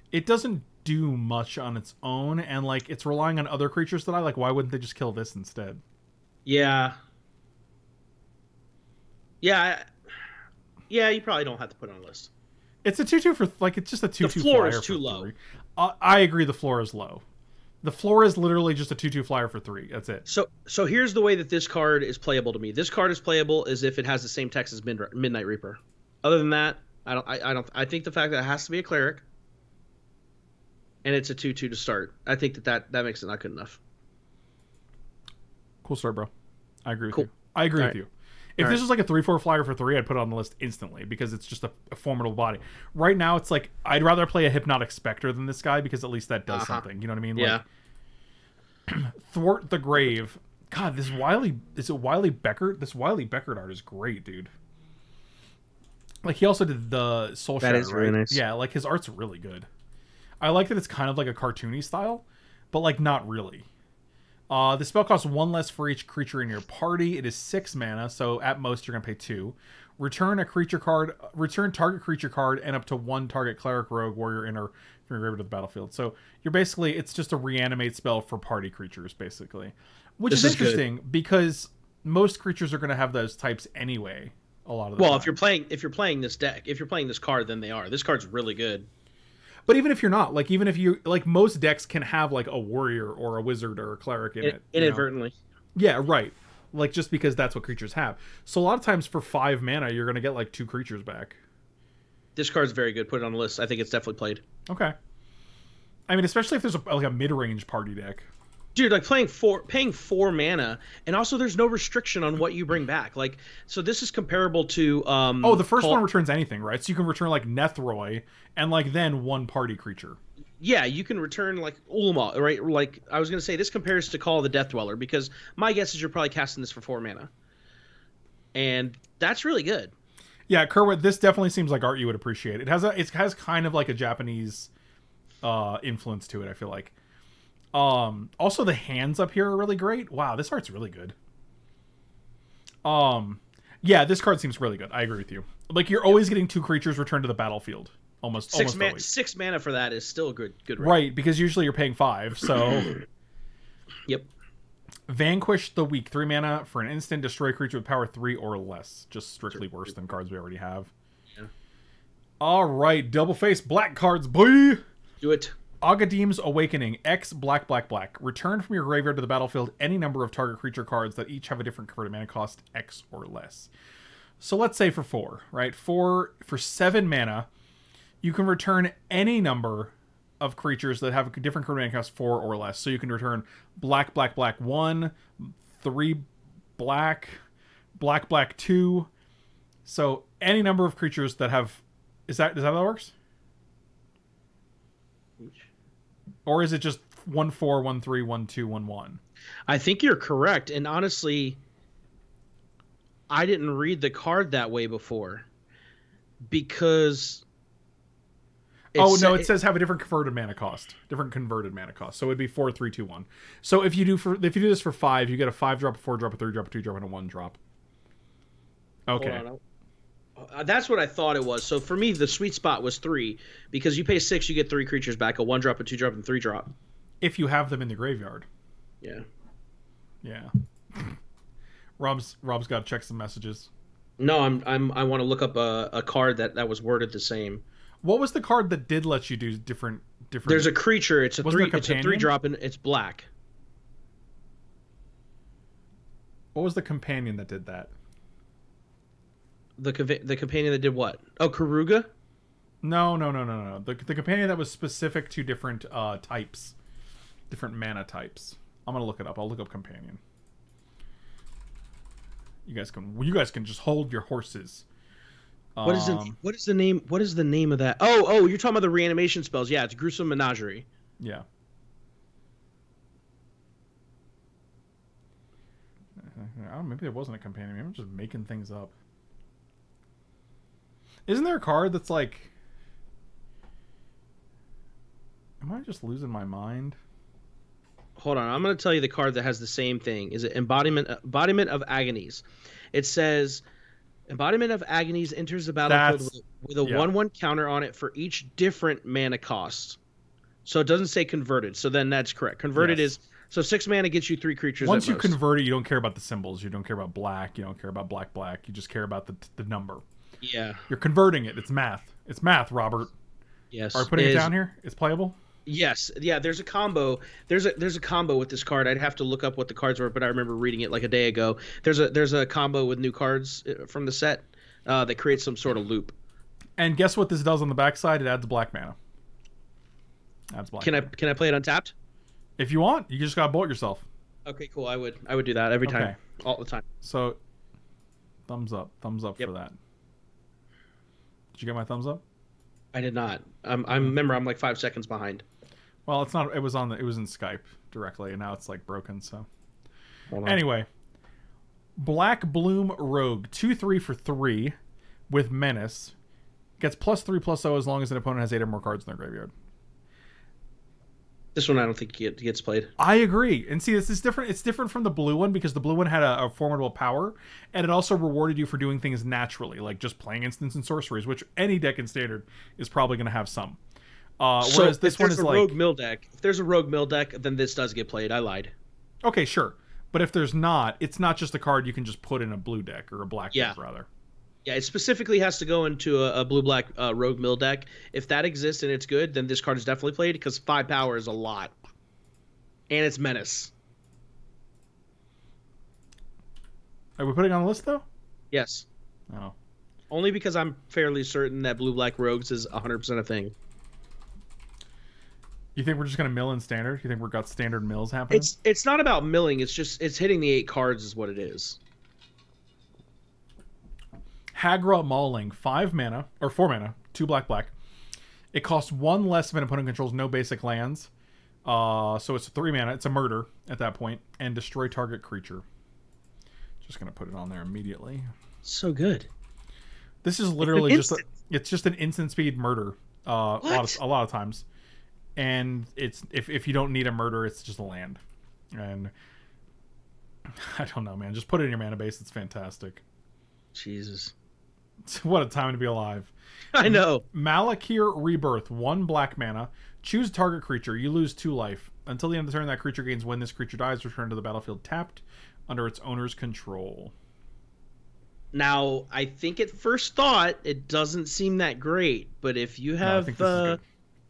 It doesn't do much on its own, and like it's relying on other creatures that I like. Why wouldn't they just kill this instead? Yeah. Yeah. Yeah, you probably don't have to put it on a list. It's a two two for like it's just a two two. The floor is too low. Uh, I agree. The floor is low. The floor is literally just a two two flyer for three. That's it. So, so here's the way that this card is playable to me. This card is playable as if it has the same text as Midri Midnight Reaper. Other than that, I don't. I, I don't. I think the fact that it has to be a cleric. And it's a two two to start. I think that, that that makes it not good enough. Cool start, bro. I agree with cool. you. I agree All with right. you. If All this was right. like a three four flyer for three, I'd put it on the list instantly because it's just a, a formidable body. Right now, it's like I'd rather play a Hypnotic Spectre than this guy because at least that does uh-huh. something. You know what I mean? Yeah. Like, Thwart the Grave. God, this Wiley... Is it Wiley Beckert? This Wiley Beckert art is great, dude. Like, he also did the Soul Shatter, That is really right? nice. Yeah, like, his art's really good. I like that it's kind of like a cartoony style, but like not really. Uh, the spell costs one less for each creature in your party. It is six mana, so at most you're gonna pay two. Return a creature card, return target creature card, and up to one target cleric, rogue, warrior, inner from your graveyard to the battlefield. So you're basically it's just a reanimate spell for party creatures, basically, which is, is interesting good. because most creatures are gonna have those types anyway. A lot of the well, time. if you're playing if you're playing this deck, if you're playing this card, then they are. This card's really good. But even if you're not, like, even if you, like, most decks can have, like, a warrior or a wizard or a cleric in it. it inadvertently. You know? Yeah, right. Like, just because that's what creatures have. So a lot of times for five mana, you're going to get, like, two creatures back. This card's very good. Put it on the list. I think it's definitely played. Okay. I mean, especially if there's, a, like, a mid-range party deck. Dude, like, playing four, paying four mana, and also there's no restriction on what you bring back. Like, so this is comparable to... Um, oh, the first call... one returns anything, right? So you can return, like, Nethroi, and, like, then one party creature. Yeah, you can return, like, Ulamog, right? Like, I was going to say, this compares to Call of the Death Dweller, because my guess is you're probably casting this for four mana. And that's really good. Yeah, Kerwit, this definitely seems like art you would appreciate. It has, a, it has kind of, like, a Japanese uh, influence to it, I feel like. Um, also the hands up here are really great. Wow, this art's really good. Um, yeah, this card seems really good. I agree with you. Like, you're always getting two creatures returned to the battlefield. Almost, six almost man always. Six mana for that is still a good, good rate. Right, because usually you're paying five, so... Yep. Vanquish the Weak. Three mana for an instant. Destroy a creature with power three or less. Just strictly worse than cards we already have. Yeah. Alright, double-faced black cards, boy! Do it. Agadeem's Awakening, X black black black. Return from your graveyard to the battlefield any number of target creature cards that each have a different converted mana cost X or less. So let's say for four, right? Four for seven mana, you can return any number of creatures that have a different converted mana cost four or less. So you can return black black black one, three black, black black two. So any number of creatures that have is that is that how that works? Or is it just one four, one three, one two, one one? I think you're correct, and honestly, I didn't read the card that way before because. Oh no! It, it says have a different converted mana cost, different converted mana cost. So it'd be four, three, two, one. So if you do for if you do this for five, you get a five drop, a four drop, a three drop, a two drop, and a one drop. Okay. Uh, that's what I thought it was. So for me, the sweet spot was three because you pay six, you get three creatures back, a one drop, a two drop, and three drop. If you have them in the graveyard. Yeah. Yeah. Rob's Rob's got to check some messages. No, I'm I'm I want to look up a, a card that that was worded the same. What was the card that did let you do different different? There's a creature. It's a Wasn't three. A it's a three drop and it's black. What was the companion that did that? The, the companion that did what? Oh, Karuga? No, no, no, no, no. The, the companion that was specific to different uh, types. Different mana types. I'm going to look it up. I'll look up companion. You guys can you guys can just hold your horses. Um, what is the, what is the name what is the name of that? Oh, oh, you're talking about the reanimation spells. Yeah, it's Gruesome Menagerie. Yeah. I don't know, maybe there wasn't a companion. Maybe I'm just making things up. Isn't there a card that's like... Am I just losing my mind? Hold on. I'm going to tell you the card that has the same thing. Is it Embodiment, Embodiment of Agonies? It says, Embodiment of Agonies enters the battlefield with a one one yeah. counter on it for each different mana cost. So it doesn't say converted. So then that's correct. Converted yes. is... So six mana gets you three creatures. Once you most. convert it, you don't care about the symbols. You don't care about black. You don't care about black, black. You just care about the the number. Yeah. You're converting it. It's math. It's math, Robert. Yes. Are we putting it, it down here? It's playable? Yes. Yeah, there's a combo. There's a there's a combo with this card. I'd have to look up what the cards were, but I remember reading it like a day ago. There's a there's a combo with new cards from the set uh, that creates some sort of loop. And guess what this does on the backside? It adds black mana. Adds black. Can mana. I can I play it untapped? If you want, you just gotta bolt yourself. Okay, cool. I would, I would do that every time, okay. all the time. So, thumbs up, thumbs up yep. for that. Did you get my thumbs up? I did not. I'm, I remember I'm like five seconds behind. Well, it's not. It was on the. It was in Skype directly, and now it's like broken. So, anyway, Black Bloom Rogue, two three for three, with menace, gets plus three plus zero as long as an opponent has eight or more cards in their graveyard. This one I don't think gets played. I agree. And see, this is different. It's different from the blue one because the blue one had a, a formidable power, and it also rewarded you for doing things naturally, like just playing instants and sorceries, which any deck in standard is probably going to have some. Uh, so whereas this one is like... Rogue mill deck, if there's a rogue mill deck, then this does get played. I lied. Okay, sure. But if there's not, it's not just a card you can just put in a blue deck or a black yeah. deck, rather. Yeah, it specifically has to go into a, a blue-black uh, rogue mill deck. If that exists and it's good, then this card is definitely played because five power is a lot. And it's menace. Are we putting it on the list, though? Yes. Oh. Only because I'm fairly certain that blue-black rogues is one hundred percent a thing. You think we're just going to mill in standard? You think we've got standard mills happening? It's, it's not about milling. It's just it's hitting the eight cards is what it is. Hagra Mauling, five mana, or four mana, two black, black. It costs one less if an opponent controls no basic lands. Uh, so it's three mana. It's a murder at that point. And destroy target creature. Just going to put it on there immediately. So good. This is literally just, a, it's just an instant speed murder uh, a, lot of, a lot of times. And it's if, if you don't need a murder, it's just a land. And I don't know, man. Just put it in your mana base. It's fantastic. Jesus. What a time to be alive. I know. Malakir Rebirth, one black mana. Choose target creature. You lose two life. Until the end of the turn, that creature gains when this creature dies, returned to the battlefield tapped under its owner's control. Now, I think at first thought, it doesn't seem that great, but if you have no, uh,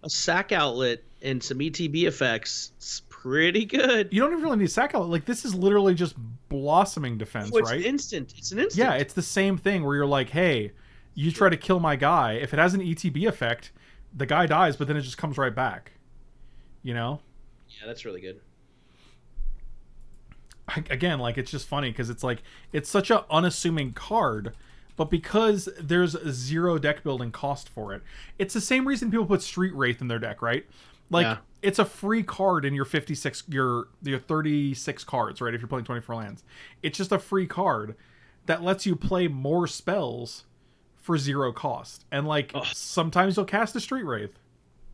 a sack outlet and some E T B effects, it's pretty good. You don't even really need sack outlet. Like, this is literally just blossoming defense, oh, it's right? It's instant. It's an instant. Yeah, it's the same thing where you're like, hey, you try to kill my guy. If it has an E T B effect, the guy dies, but then it just comes right back. You know? Yeah, that's really good. I, again, like, it's just funny because it's like, it's such an unassuming card, but because there's zero deck building cost for it, it's the same reason people put Street Wraith in their deck, right? Like, yeah. It's a free card in your fifty-six, your your thirty-six cards, right? If you're playing twenty-four lands, it's just a free card that lets you play more spells for zero cost. And like oh. sometimes you'll cast a Street Wraith.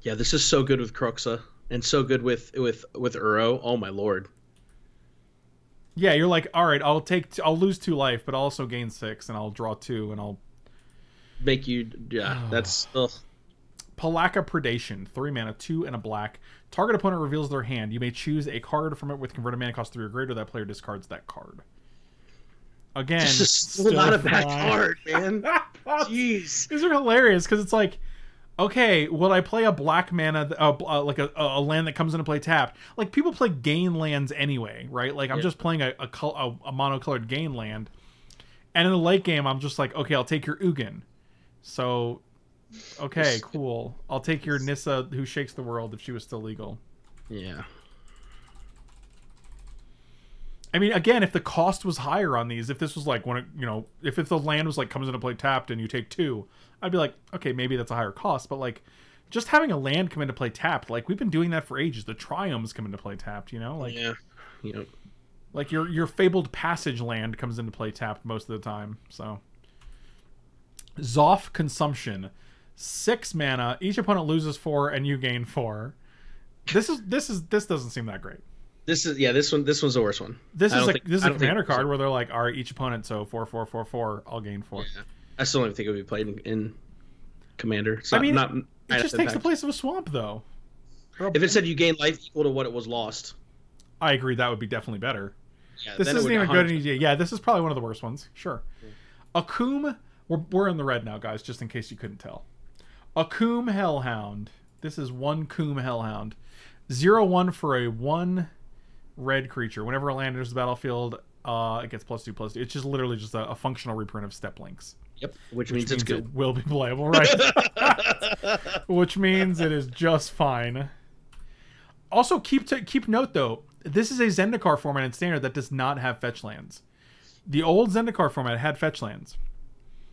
Yeah, this is so good with Croxa and so good with with with Uro. Oh my lord. Yeah, you're like, all right, I'll take, t I'll lose two life, but I'll also gain six, and I'll draw two, and I'll make you. Yeah, that's. Ugh. Palaka Predation, three mana, two and a black. Target opponent reveals their hand. You may choose a card from it with converted mana cost three or greater. That player discards that card. Again, this is still still not a bad card, man. Jeez, these are hilarious because it's like, okay, will I play a black mana, uh, uh, like a, a land that comes into play tapped? Like people play gain lands anyway, right? Like I'm yeah. just playing a a, a a monocolored gain land, and in the late game, I'm just like, okay, I'll take your Ugin. So. Okay, cool. I'll take your Nissa Who Shakes the World if she was still legal. Yeah. I mean, again, if the cost was higher on these, if this was like when it, you know, if, if the land was like comes into play tapped and you take two, I'd be like, okay, maybe that's a higher cost. But like, just having a land come into play tapped, like we've been doing that for ages. The Triumphs come into play tapped, you know, like yeah, yep. Like your your Fabled Passage land comes into play tapped most of the time. So, Zoff Consumption, six mana. Each opponent loses four and you gain four. This is this is this doesn't seem that great. This is yeah. This one. This one's the worst one. This is like this is a commander card where they're like, all right, each opponent, so four, four, four, four. I'll gain four. Yeah. I still don't think it would be played in, in commander. It's not, I mean, not, it, it just takes the place of a swamp, though. If it said you gain life equal to what it was lost, I agree that would be definitely better. Yeah, this isn't even good. Yeah, this is probably one of the worst ones. Sure. Yeah. Akoum, we're we're in the red now, guys. Just in case you couldn't tell. Akoum Hellhound. This is one Akoum Hellhound, zero one for a one. Red creature. Whenever a land enters the battlefield, uh, it gets plus two, plus two. It's just literally just a, a functional reprint of Step Links. Yep. Which, which means, means it's good. It will be playable, right? Which means it is just fine. Also, keep to, keep note though, this is a Zendikar format and standard that does not have fetch lands. The old Zendikar format had fetch lands.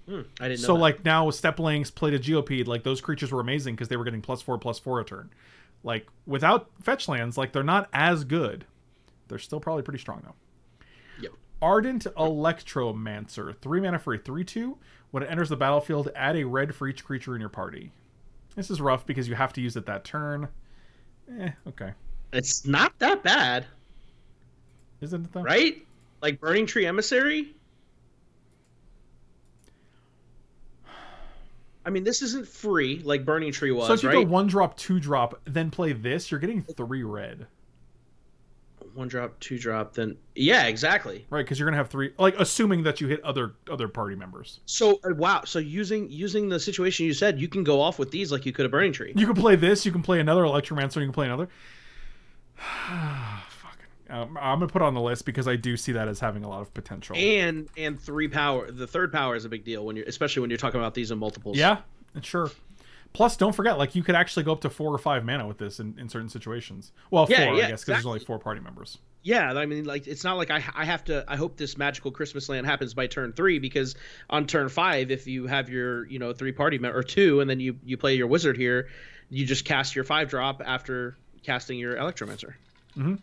Hmm, I didn't know. So that. Like now with Step Links, played a Geopede, like those creatures were amazing because they were getting plus four, plus four a turn. Like without fetch lands, like they're not as good. They're still probably pretty strong, though. Yep. Ardent Electromancer. Three mana for a three two. When it enters the battlefield, add a red for each creature in your party. This is rough because you have to use it that turn. Eh, okay. It's not that bad. Isn't it, though? Right? Like Burning Tree Emissary? I mean, this isn't free like Burning Tree was, right? So if you right? go one drop, two drop, then play this, you're getting three red. One drop, two drop, then yeah, exactly. Right, because you're gonna have three. Like assuming that you hit other other party members. So uh, wow, so using using the situation you said, you can go off with these like you could a Burning Tree. You can play this. You can play another Electromancer. You can play another. Fucking, um, I'm gonna put it on the list because I do see that as having a lot of potential. And and three power. The third power is a big deal when you're, especially when you're talking about these in multiples. Yeah, sure. Plus, don't forget, like you could actually go up to four or five mana with this in, in certain situations. Well, yeah, four, yeah, I guess, because exactly. There's only four party members. Yeah, I mean, like it's not like I I have to. I hope this magical Christmas land happens by turn three, because on turn five, if you have your you know three party member or two, and then you you play your wizard here, you just cast your five drop after casting your Electromancer. Mm-hmm.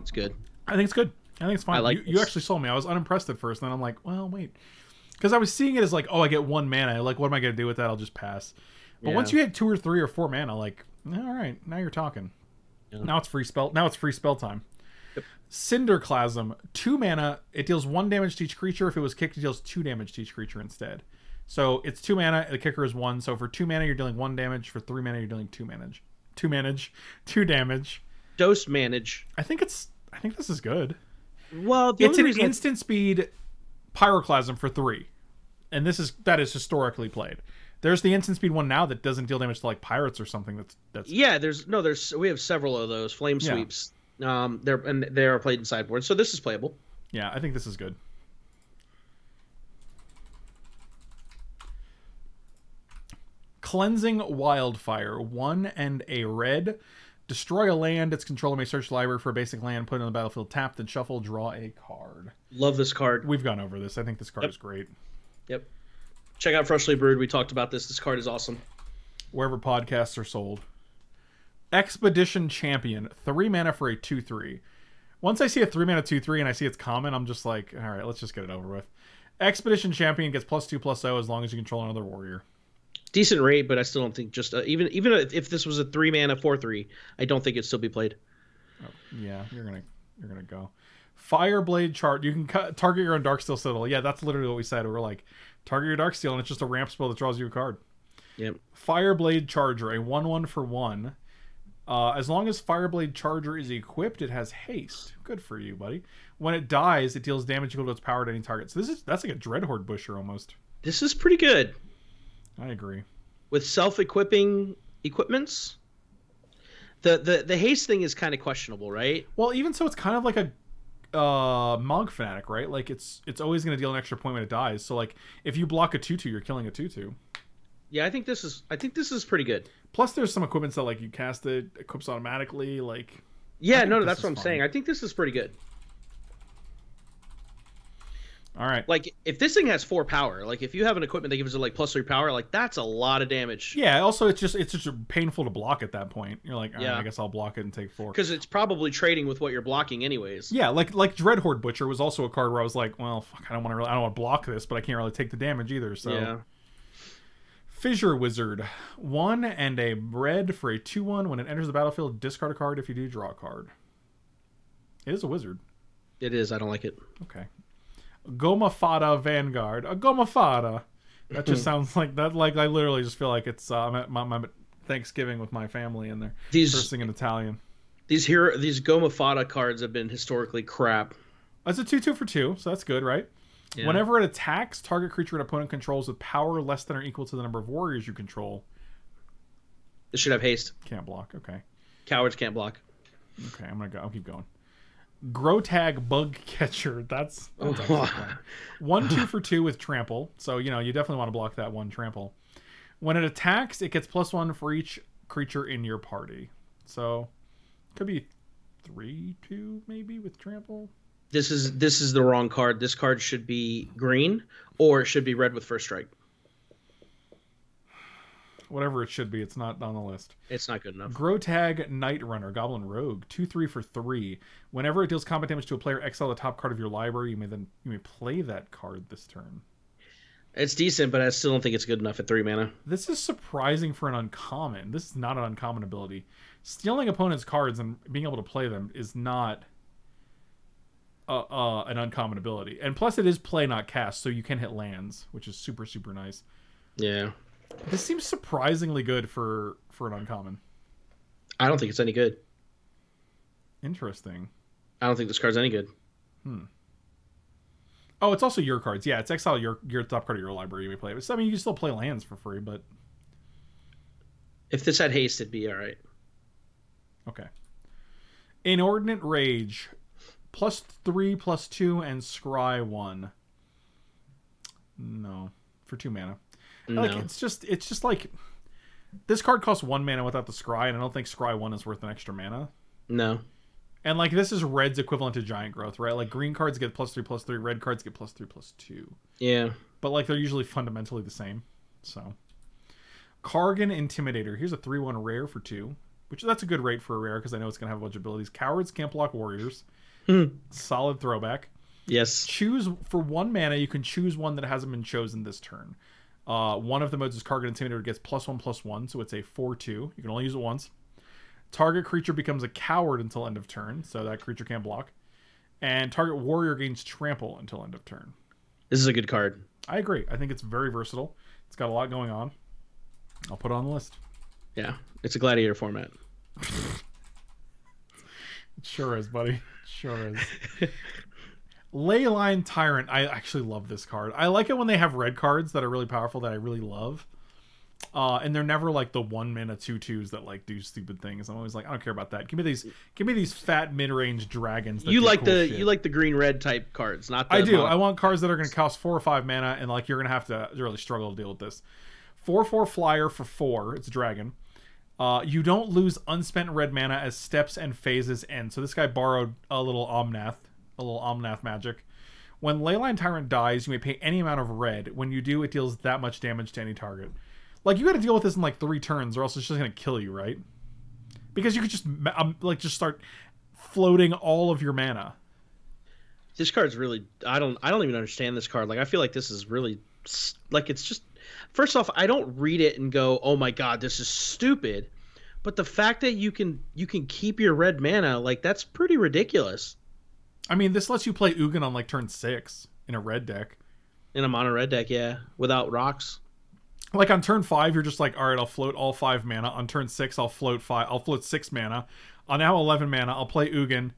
It's good. I think it's good. I think it's fine. I like you, you actually sold me. I was unimpressed at first, and then I'm like, well, wait, because I was seeing it as like, oh, I get one mana. Like, what am I gonna do with that? I'll just pass. But yeah. Once you hit two or three or four mana, like, all right, now you're talking. Yeah. Now it's free spell. Now it's free spell time. Yep. Cinderclasm, two mana. It deals one damage to each creature. If it was kicked, it deals two damage to each creature instead. So it's two mana. The kicker is one. So for two mana, you're dealing one damage. For three mana, you're dealing two manage, two manage, two damage. Dose manage. I think it's. I think this is good. Well, the it's an instant speed Pyroclasm for three, and this is that is historically played. There's the instant speed one now that doesn't deal damage to like pirates or something. That's that's yeah. There's no. There's we have several of those flame sweeps. Yeah. Um, they're and they are played in sideboard, so this is playable. Yeah, I think this is good. Cleansing Wildfire, one and a red. Destroy a land. Its controller may search the library for a basic land, put it on the battlefield, tap, then shuffle, draw a card. Love this card. We've gone over this. I think this card yep. is great. Yep. Check out Freshly Brewed. We talked about this. This card is awesome. Wherever podcasts are sold. Expedition Champion. Three mana for a two three. Once I see a three mana two three and I see it's common, I'm just like, all right, let's just get it over with. Expedition Champion gets plus two, plus zero as long as you control another warrior. Decent rate, but I still don't think just uh, even even if this was a three mana four three, I don't think it'd still be played. Oh, yeah, you're gonna you're gonna go. Fireblade Charger. You can cut, target your own Darksteel Citadel. Yeah, that's literally what we said. We were like, target your Darksteel, and it's just a ramp spell that draws you a card. Yep. Fireblade Charger, a one one for one. Uh, as long as Fireblade Charger is equipped, it has haste. Good for you, buddy. When it dies, it deals damage equal to its power to any target. So this is that's like a Dreadhorde Busher almost. This is pretty good. I agree. With self-equipping equipments, the the the haste thing is kind of questionable, right? Well, even so, it's kind of like a. uh Mog Fanatic, right? Like it's it's always going to deal an extra point when it dies, so like if you block a two two, you're killing a two two. Yeah, I think this is I think this is pretty good. Plus, there's some equipment that like you cast it, equips automatically. Like, yeah, no, no, that's what I'm fun. saying. I think this is pretty good. All right. Like, if this thing has four power, like if you have an equipment that gives it like plus three power, like that's a lot of damage. Yeah. Also, it's just it's just painful to block at that point. You're like, all yeah. right, I guess I'll block it and take four. Because it's probably trading with what you're blocking anyways. Yeah. Like like Dreadhorde Butcher was also a card where I was like, well, fuck, I don't want to really, I don't want to block this, but I can't really take the damage either. So. Yeah. Fissure Wizard, one and a red for a two one. When it enters the battlefield, discard a card. If you do, draw a card. It is a wizard. It is. I don't like it. Okay. Goma Fada Vanguard. A Goma Fada. That just sounds like that. Like I literally just feel like it's uh, I'm at my, my Thanksgiving with my family and they're these, cursing in Italian. These here, these Goma Fada cards have been historically crap. That's a two two for two, so that's good, right? Yeah. Whenever it attacks, target creature an opponent controls with power less than or equal to the number of warriors you control. It should have haste. Can't block. Okay. Cowards can't block. Okay, I'm gonna go. I'll keep going. Grotag Bug Catcher. That's, that's one two for two with trample. So you know you definitely want to block that one trample. When it attacks, it gets plus one for each creature in your party. So could be three two maybe with trample. This is this is the wrong card. This card should be green, or it should be red with first strike. Whatever it should be, it's not on the list. It's not good enough. Grotag Night Runner, Goblin Rogue, two three for three. Whenever it deals combat damage to a player, exile the top card of your library. You may then you may play that card this turn. It's decent, but I still don't think it's good enough at three mana. This is surprising for an uncommon. This is not an uncommon ability. Stealing opponents' cards and being able to play them is not. Uh, uh, an uncommon ability, and plus it is play not cast, so you can hit lands, which is super super nice. Yeah, this seems surprisingly good for for an uncommon. I don't think it's any good. Interesting. I don't think this card's any good. Hmm. Oh, it's also your cards. Yeah, it's exile your your top card of your library. You may play it. So, I mean, you can still play lands for free, but if this had haste, it'd be all right. Okay. Inordinate Rage. Plus three, plus two, and scry one. No, for two mana. No. Like it's just, it's just like this card costs one mana without the scry, and I don't think scry one is worth an extra mana. No. And like this is red's equivalent to giant growth, right? Like green cards get plus three, plus three. Red cards get plus three, plus two. Yeah. But like they're usually fundamentally the same. So, Kargan Intimidator. Here's a three one rare for two, which that's a good rate for a rare because I know it's gonna have a bunch of abilities. Cowards can't block warriors. Solid throwback. Yes. Choose for one mana. You can choose one that hasn't been chosen this turn. Uh, one of the modes is Kargan Intimidator gets plus one plus one, so it's a four two. You can only use it once. Target creature becomes a coward until end of turn, so that creature can't block. And target warrior gains trample until end of turn. This is a good card. I agree. I think it's very versatile. It's got a lot going on. I'll put it on the list. Yeah, it's a gladiator format. It sure is, buddy. Sure is. Leyline Tyrant. I actually love this card. I like it when they have red cards that are really powerful that I really love. Uh, and they're never like the one mana two twos that like do stupid things. I'm always like, I don't care about that. Give me these give me these fat mid range dragons that you like cool the shit. You like the green red type cards, not the I do. Mono- I want cards that are gonna cost four or five mana and like you're gonna have to really struggle to deal with this. Four four flyer for four, it's a dragon. Uh, you don't lose unspent red mana as steps and phases end. So this guy borrowed a little Omnath, a little Omnath magic. When Leyline Tyrant dies, you may pay any amount of red. When you do, it deals that much damage to any target. Like, you got to deal with this in, like, three turns, or else it's just going to kill you, right? Because you could just, um, like, just start floating all of your mana. This card's really... I don't, I don't even understand this card. Like, I feel like this is really... Like, it's just... First off, I don't read it and go, "Oh my god, this is stupid," but the fact that you can you can keep your red mana, like, that's pretty ridiculous. I mean, this lets you play Ugin on like turn six in a red deck, in a mono red deck, yeah, without rocks. Like on turn five, you're just like, "All right, I'll float all five mana." On turn six, I'll float five. I'll float six mana. On now eleven mana, I'll play Ugin,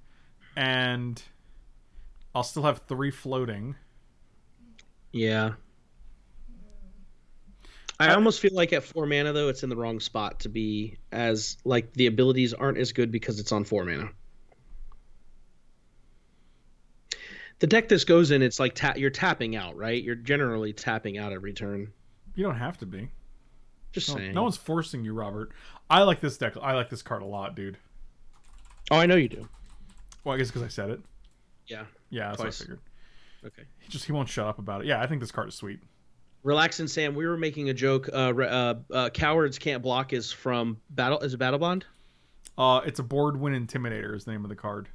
and I'll still have three floating. Yeah. I almost feel like at four mana, though, it's in the wrong spot to be as, like, the abilities aren't as good because it's on four mana. The deck this goes in, it's like ta- you're tapping out, right? You're generally tapping out every turn. You don't have to be. Just no, saying. No one's forcing you, Robert. I like this deck. I like this card a lot, dude. Oh, I know you do. Well, I guess because I said it. Yeah. Yeah, that's twice. What I figured. Okay. He just he won't shut up about it. Yeah, I think this card is sweet. Relax and Sam, we were making a joke. Uh, uh, uh, Cowards Can't Block is from Battle. Is it Battle Bond? Uh, it's a Boldweer Intimidator. Is the name of the card.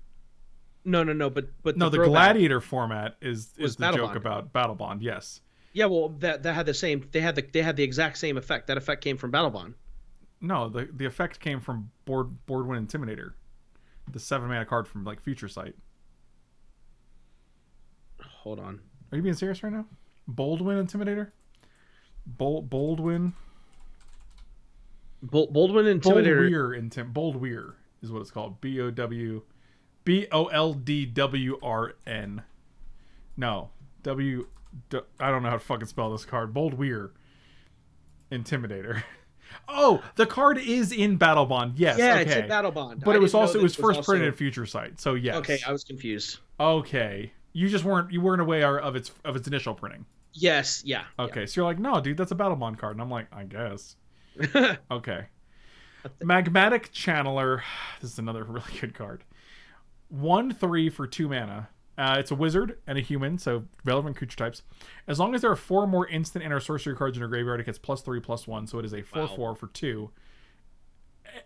No, no, no. But but no, the, the Gladiator battle format is is the Battle joke Bond. About Battle Bond. Yes. Yeah, well, that that had the same. They had the they had the exact same effect. That effect came from Battle Bond. No, the the effect came from board Boldweer Intimidator, the seven mana card from like Future Sight. Hold on. Are you being serious right now? Boldweer Intimidator? Bold Boldweer. Bold Boldweer Intimidator. Boldweer intim Boldweer is what it's called. B O W B O L D W R N. No. W D I don't know how to fucking spell this card. Boldweer Intimidator. Oh, the card is in Battle Bond. Yes. Yeah, okay. It's in Battle Bond. But I it was also it was, was first also... printed at Future Sight. So yes. Okay, I was confused. Okay. You just weren't you weren't aware of its of its initial printing. Yes, yeah. Okay, yeah. So you're like, no, dude, that's a Battle Bond card, and I'm like, I guess. Okay. Magmatic Channeler. This is another really good card. One three for two mana. Uh, it's a wizard and a human, so relevant creature types. As long as there are four more instant and or sorcery cards in your graveyard, it gets plus three plus one, so it is a four wow. four for two.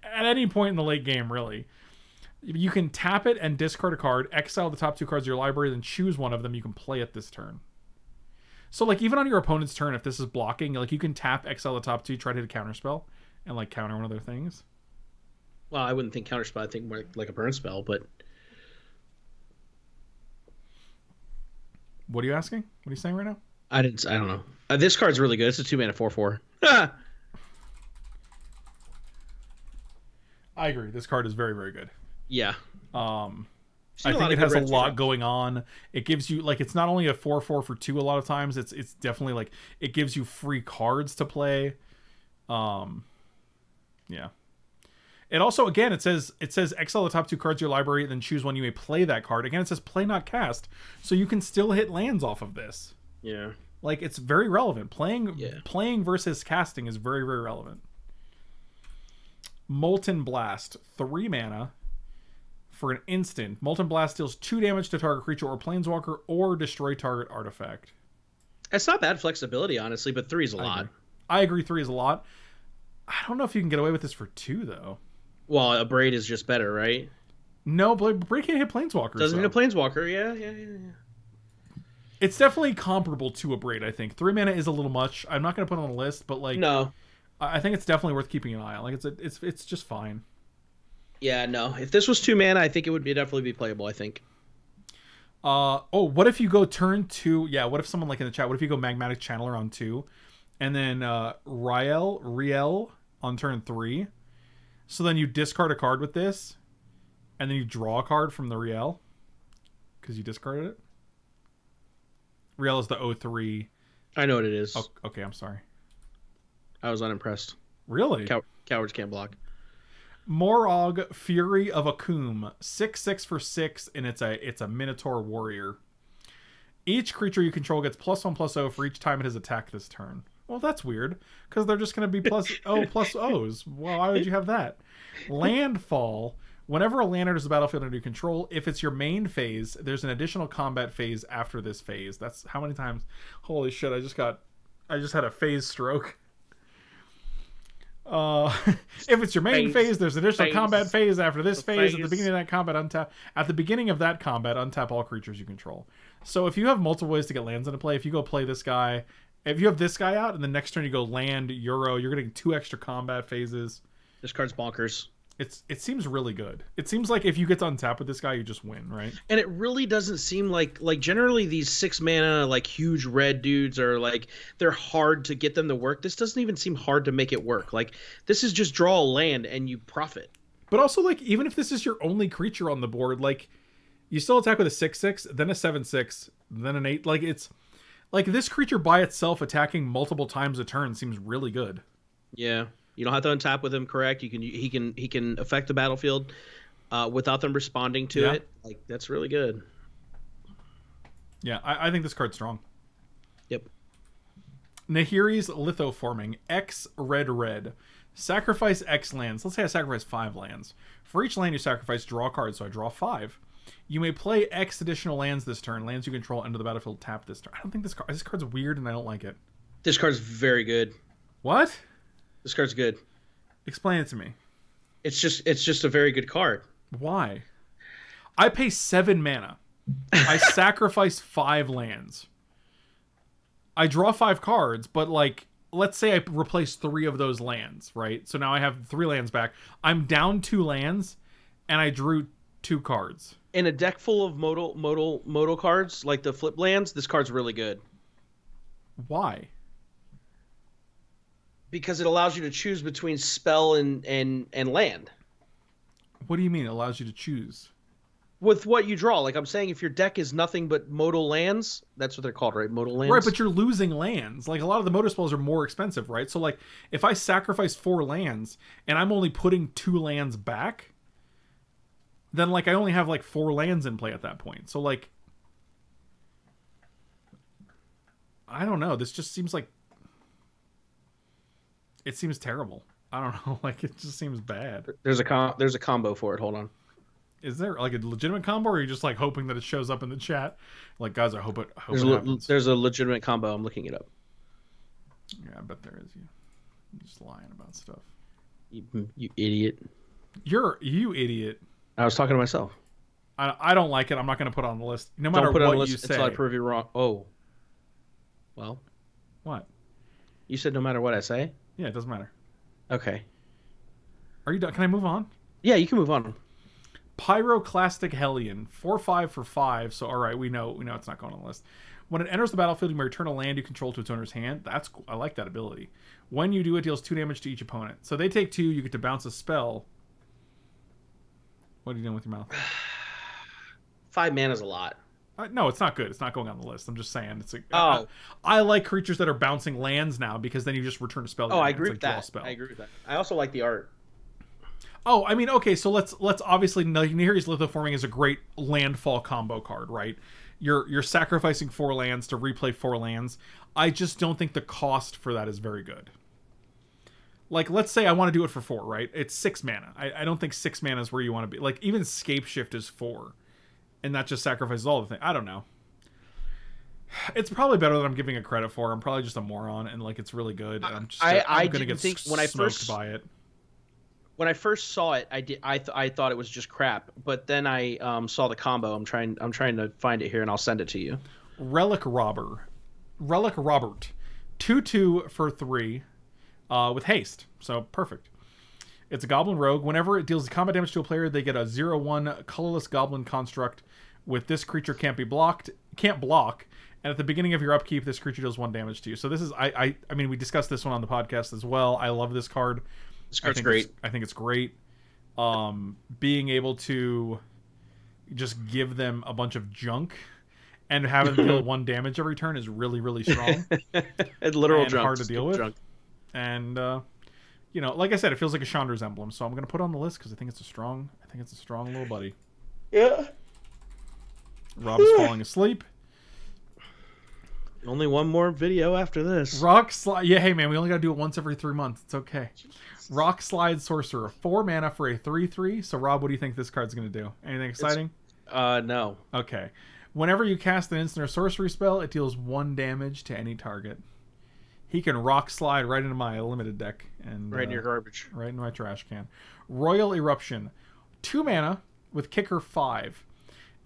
At any point in the late game, really. You can tap it and discard a card, exile the top two cards of your library, then choose one of them you can play at this turn. So, like, even on your opponent's turn, if this is blocking, like, you can tap, exile the top two, try to hit a counterspell, and, like, counter one of their things. Well, I wouldn't think counterspell. I think more like a burn spell, but... What are you asking? What are you saying right now? I didn't... I don't know. Uh, this card's really good. It's a two-mana four four. I agree. This card is very, very good. Yeah. Um, I think it has a lot going on. It gives you like it's not only a four four for two a lot of times, it's it's definitely like it gives you free cards to play. Um Yeah. It also again it says it says exile the top two cards of your library, then choose one you may play that card. Again, it says play not cast. So you can still hit lands off of this. Yeah. Like it's very relevant. Playing yeah. playing versus casting is very, very relevant. Molten Blast, three mana. For an instant, Molten Blast deals two damage to target creature or planeswalker or destroy target artifact. It's not bad flexibility, honestly, but three is a I lot. Agree. I agree, three is a lot. I don't know if you can get away with this for two, though. Well, a Braid is just better, right? No, but Braid can't hit planeswalkers. Doesn't hit a planeswalker, yeah, yeah, yeah, yeah. It's definitely comparable to a Braid, I think. Three mana is a little much. I'm not going to put it on the list, but like, no, I think it's definitely worth keeping an eye on. Like, it's a, it's it's just fine. Yeah, no. If this was two mana, I think it would be definitely be playable, I think. Uh oh, what if you go turn two? Yeah, what if someone like in the chat, what if you go Magmatic Channeler on two and then uh Riel Riel on turn three? So then you discard a card with this, and then you draw a card from the Riel because you discarded it. Riel is the oh three. I know what it is. Oh, okay, I'm sorry. I was unimpressed. Really? Cow cowards can't block. Morog, Fury of Akoum, six six for six, and it's a it's a Minotaur warrior. Each creature you control gets plus one plus zero for each time it has attacked this turn. Well, that's weird because they're just going to be plus oh plus O's. Well, why would you have that? Landfall. Whenever a land enters the battlefield under your control, if it's your main phase, there's an additional combat phase after this phase. That's how many times. Holy shit! I just got, I just had a phase stroke. Uh, if it's your main phase, phase there's additional phase. combat phase after this phase. phase. At the beginning of that combat, untap. At the beginning of that combat, untap all creatures you control. So if you have multiple ways to get lands into play, if you go play this guy, if you have this guy out, and the next turn you go land Uro, you're getting two extra combat phases. This card's bonkers. It's it seems really good. It seems like if you get to untap with this guy, you just win, right? And it really doesn't seem like like generally these six mana like huge red dudes are like they're hard to get them to work. This doesn't even seem hard to make it work. Like this is just draw a land and you profit. But also like even if this is your only creature on the board, like you still attack with a six six, then a seven six, then an eight. Like it's like this creature by itself attacking multiple times a turn seems really good. Yeah. You don't have to untap with him, correct? You can he can he can affect the battlefield uh, without them responding to yeah. it. Like that's really good. Yeah, I, I think this card's strong. Yep. Nahiri's Lithoforming. X red red. Sacrifice X lands. Let's say I sacrifice five lands. For each land you sacrifice, draw cards, so I draw five. You may play X additional lands this turn. Lands you control under the battlefield tap this turn. I don't think this card... This card's weird and I don't like it. This card's very good. What? This card's good. Explain it to me. It's just it's just a very good card. Why? I pay seven mana. I sacrifice five lands. I draw five cards, but like... Let's say I replace three of those lands, right? So now I have three lands back. I'm down two lands, and I drew two cards. In a deck full of modal modal modal cards, like the flip lands, this card's really good. Why? Because it allows you to choose between spell and, and, and land. What do you mean it allows you to choose? With what you draw. Like I'm saying, if your deck is nothing but modal lands, that's what they're called, right? Modal lands. Right, but you're losing lands. Like a lot of the modal spells are more expensive, right? So like if I sacrifice four lands and I'm only putting two lands back, then like I only have like four lands in play at that point. So like, I don't know. This just seems like, it seems terrible. I don't know. Like it just seems bad. There's a com there's a combo for it. Hold on. Is there like a legitimate combo, or are you just like hoping that it shows up in the chat? Like, guys, I hope it, I hope there's, it happens. There's a legitimate combo. I'm looking it up. Yeah, I bet there is. You, you're just lying about stuff. You, you idiot. You're you idiot. I was talking to myself. I I don't like it. I'm not going to put it on the list. No matter don't put it what on the list you say, until I prove you wrong. Oh, well, what? You said no matter what I say. Yeah, it doesn't matter. Okay. Are you done? Can I move on? Yeah, you can move on. Pyroclastic Hellion, four five for five. So, all right, we know we know it's not going on the list. When it enters the battlefield, you may return a land you control to its owner's hand. That's cool. I like that ability. When you do, it deals two damage to each opponent. So they take two. You get to bounce a spell. What are you doing with your mouth? Five mana is a lot. Uh, no, it's not good. It's not going on the list. I'm just saying. It's like, oh, uh, I like creatures that are bouncing lands now, because then you just return a spell. Oh, I agree with that. I agree with that. I also like the art. Oh, I mean, okay, so let's let's obviously Nahiri's Lithoforming is a great landfall combo card, right? You're you're sacrificing four lands to replay four lands. I just don't think the cost for that is very good. Like, let's say I want to do it for four, right? It's six mana. I, I don't think six mana is where you want to be. Like, even Scapeshift is four, and that just sacrifices all the things. I don't know. It's probably better than I'm giving it credit for. I'm probably just a moron, and like it's really good. And I'm just I, I'm I gonna get think when I first by it. When I first saw it, I did. I th I thought it was just crap, but then I um, saw the combo. I'm trying. I'm trying to find it here, and I'll send it to you. Relic Robber, Relic Robert, two two for three, uh, with haste. So perfect. It's a Goblin Rogue. Whenever it deals combat damage to a player, they get a zero one colorless Goblin construct. With this creature can't be blocked, can't block. And at the beginning of your upkeep, this creature deals one damage to you. So this is. I. I. I mean, we discussed this one on the podcast as well. I love this card. This card's I great. It's, I think it's great. Um, being able to just give them a bunch of junk and having them deal one damage every turn is really, really strong. It's literal and junk. Hard to deal with. Junk. And uh, you know, like I said, it feels like a Chandra's Emblem, so I'm gonna put it on the list because I think it's a strong. I think it's a strong little buddy. Yeah. Rob is falling asleep. Only one more video after this. Rock Slide. Yeah, hey, man, we only got to do it once every three months. It's okay. Rock Slide Sorcerer. Four mana for a three three. So, Rob, what do you think this card's going to do? Anything exciting? It's, uh, no. Okay. Whenever you cast an instant or sorcery spell, it deals one damage to any target. He can Rock Slide right into my limited deck. And right in uh, your garbage. Right into my trash can. Royal Eruption. Two mana with Kicker five.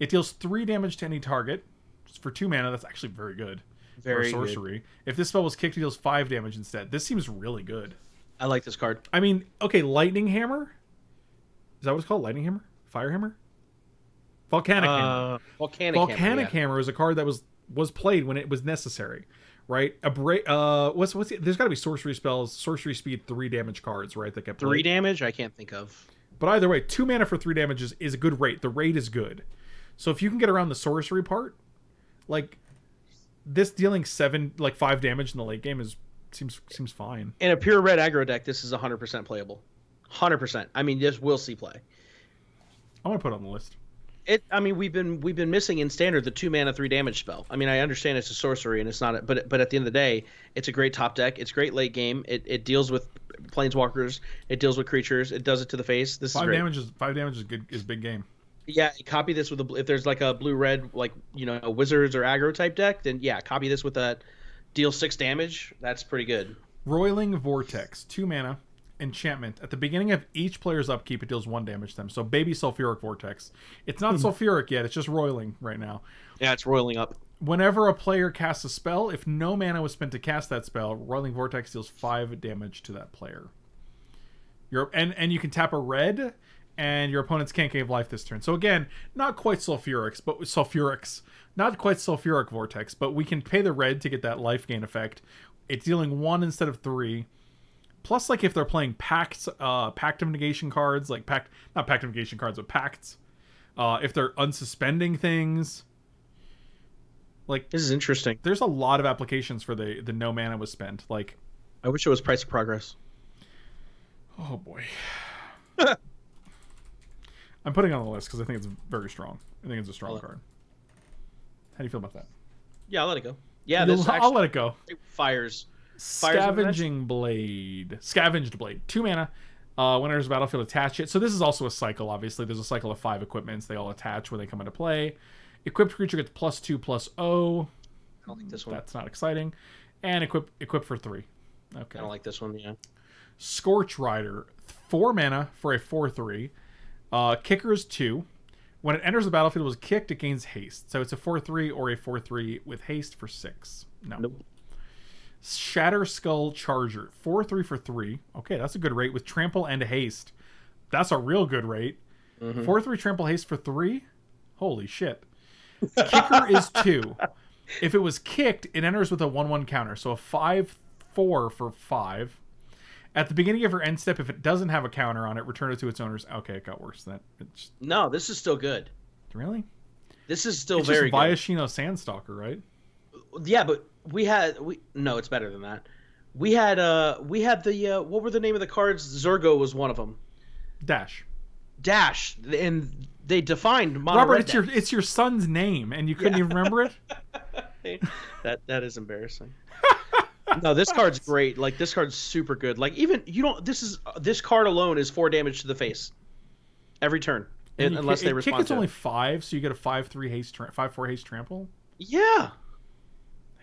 It deals three damage to any target. For two mana, that's actually very good. Very for sorcery. Good. If this spell was kicked, it deals five damage instead. This seems really good. I like this card. I mean, okay, Lightning Hammer? Is that what it's called? Lightning Hammer? Fire Hammer? Volcanic uh, Hammer. Volcanic, volcanic Hammer, yeah. Hammer is a card that was was played when it was necessary, right? A break, uh, what's what's the, there's got to be sorcery spells, sorcery speed, three damage cards, right? That kept three played. Damage. I can't think of. But either way, two mana for three damages is, is a good rate. The rate is good. So if you can get around the sorcery part, like. This dealing seven, like five damage in the late game is seems seems fine. In a pure red aggro deck, this is a hundred percent playable, hundred percent. I mean, this will see play. I'm gonna put it on the list. It. I mean, we've been we've been missing in standard the two mana three damage spell. I mean, I understand it's a sorcery and it's not, a, but but at the end of the day, it's a great top deck. It's great late game. It it deals with planeswalkers. It deals with creatures. It does it to the face. This five is great. damage is five damage is good is big game. Yeah, copy this with a if there's like a blue red like you know a wizards or aggro type deck, then yeah, copy this with a deal six damage. That's pretty good. Roiling Vortex, two mana. Enchantment. At the beginning of each player's upkeep, it deals one damage to them. So baby Sulfuric Vortex. It's not sulfuric yet. It's just roiling right now. Yeah, it's roiling up. Whenever a player casts a spell, if no mana was spent to cast that spell, Roiling Vortex deals five damage to that player. Your and and you can tap a red, and your opponents can't give life this turn. So again, not quite sulfurics, but sulfurics, not quite Sulfuric Vortex, but we can pay the red to get that life gain effect. It's dealing one instead of three. Plus, like, if they're playing Pact, uh, Pact of Negation cards, like, Pact, not Pact of Negation cards, but Pacts. Uh, if they're unsuspending things. Like, this is interesting. There's a lot of applications for the, the no mana was spent. Like, I wish it was Price of Progress. Oh, boy. I'm putting it on the list because I think it's very strong. I think it's a strong I'll card. How do you feel about that? Yeah, I'll let it go. Yeah, this actually, I'll let it go. It fires. Fires Scavenging Blade. Scavenged Blade. Two mana. Uh, when there's a battlefield, attach it. So this is also a cycle, obviously. There's a cycle of five equipments. They all attach when they come into play. Equipped creature gets plus two, plus oh. I don't like this one. That's not exciting. And equip equip for three. Okay. I don't like this one, yeah. Scorch Rider. Four mana for a four three. Uh, kickers two. When it enters the battlefield, it was kicked, it gains haste. So it's a four three or a four three with haste for six. No. Nope. Shatter Skull Charger, four three for three. Okay, that's a good rate with trample and haste. That's a real good rate. Mm-hmm. four three trample haste for three? Holy shit. Kicker is two. If it was kicked, it enters with a one one counter. So a five four for five. At the beginning of her end step, if it doesn't have a counter on it, return it to its owners. Okay, it got worse than that. Just... No, this is still good. Really? This is still it's very just good. It's Sandstalker, right? Yeah, but... We had we no, it's better than that. We had uh we had the uh, what were the name of the cards? Zergo was one of them. Dash, Dash, and they defined mono Robert. Red it's Dash. your it's your son's name, and you couldn't yeah. even remember it. that that is embarrassing. No, this card's great. Like this card's super good. Like even you don't. This is this card alone is four damage to the face every turn, and and unless kick, they respond. Kick it's to only it. five, so you get a five three haste, five four haste trample. Yeah.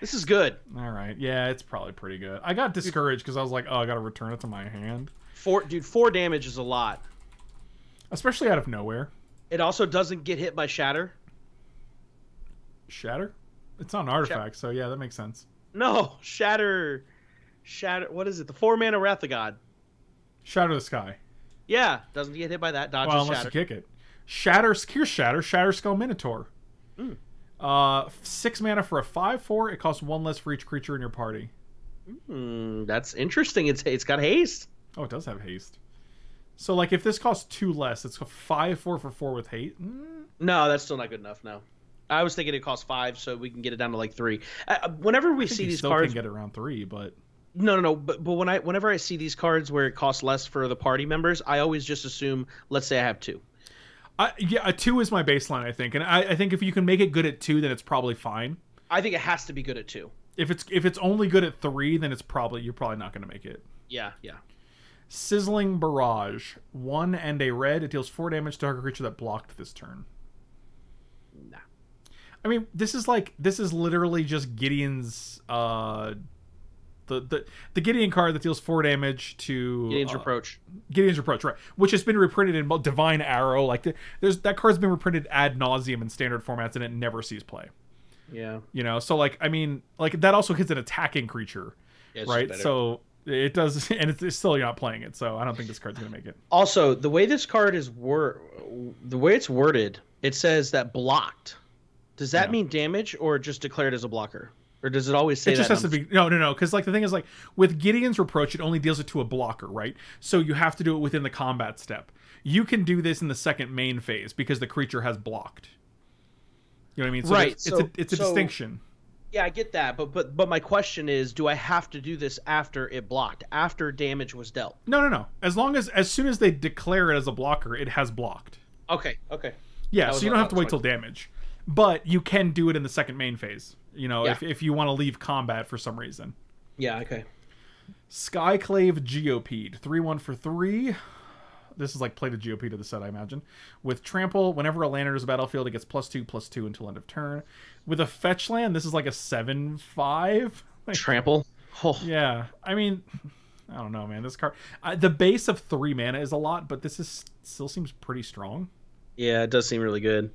This is good. All right. Yeah, it's probably pretty good. I got discouraged because I was like, oh, I got to return it to my hand. Four, dude, four damage is a lot. Especially out of nowhere. It also doesn't get hit by Shatter. Shatter? It's not an artifact, Sh so yeah, that makes sense. No, Shatter. Shatter. What is it? The four mana Wrath of God. Shatter the Sky. Yeah, doesn't get hit by that. Dodges well, unless Shatter. You kick it. Shatter, here's Shatter. Shatter Skull Minotaur. Mm. Uh, six mana for a five four. It costs one less for each creature in your party. Mm, that's interesting. It's it's got haste. Oh, it does have haste. So, like, if this costs two less, it's a five four for four with haste. Mm. No, that's still not good enough. No, I was thinking it costs five, so we can get it down to like three. Uh, whenever we I think see you these still cards, can get around three, but no, no, no. But but when I whenever I see these cards where it costs less for the party members, I always just assume. Let's say I have two. I, yeah, a two is my baseline, I think, and I, I think if you can make it good at two, then it's probably fine. I think it has to be good at two. If it's if it's only good at three, then it's probably you're probably not going to make it. Yeah, yeah. Sizzling Barrage, one and a red. It deals four damage to a creature that blocked this turn. Nah. I mean, this is like this is literally just Gideon's uh, the the the Gideon card that deals four damage to Gideon's uh, Reproach. Gideon's Reproach, right? Which has been reprinted in Divine Arrow. Like the, there's that card's been reprinted ad nauseum in standard formats, and it never sees play. Yeah, you know. So like, I mean, like that also hits an attacking creature, yeah, right? So it does, and it's, it's still you're not playing it. So I don't think this card's gonna make it. Also, the way this card is word, the way it's worded, it says that blocked. Does that yeah. mean damage or just declared as a blocker? Or does it always say it just that has number? to be no no no because like the thing is like with Gideon's Reproach it only deals it to a blocker, right? So you have to do it within the combat step. You can do this in the second main phase because the creature has blocked. You know what I mean? So right. It's, so, it's a, it's a so, distinction. Yeah, I get that, but but but my question is, do I have to do this after it blocked, after damage was dealt? No no no. As long as as soon as they declare it as a blocker, it has blocked. Okay okay. Yeah, so you don't have to wait till damage. But you can do it in the second main phase, you know, yeah. if, if you want to leave combat for some reason. Yeah, okay. Skyclave Geopede. three one for three. This is like play the Geopede of the set, I imagine. With Trample, whenever a land enters the battlefield, it gets plus two, plus two until end of turn. With a fetch land, this is like a seven five. Like, Trample? Oh. Yeah. I mean, I don't know, man. This card... I, the base of three mana is a lot, but this is still seems pretty strong. Yeah, it does seem really good.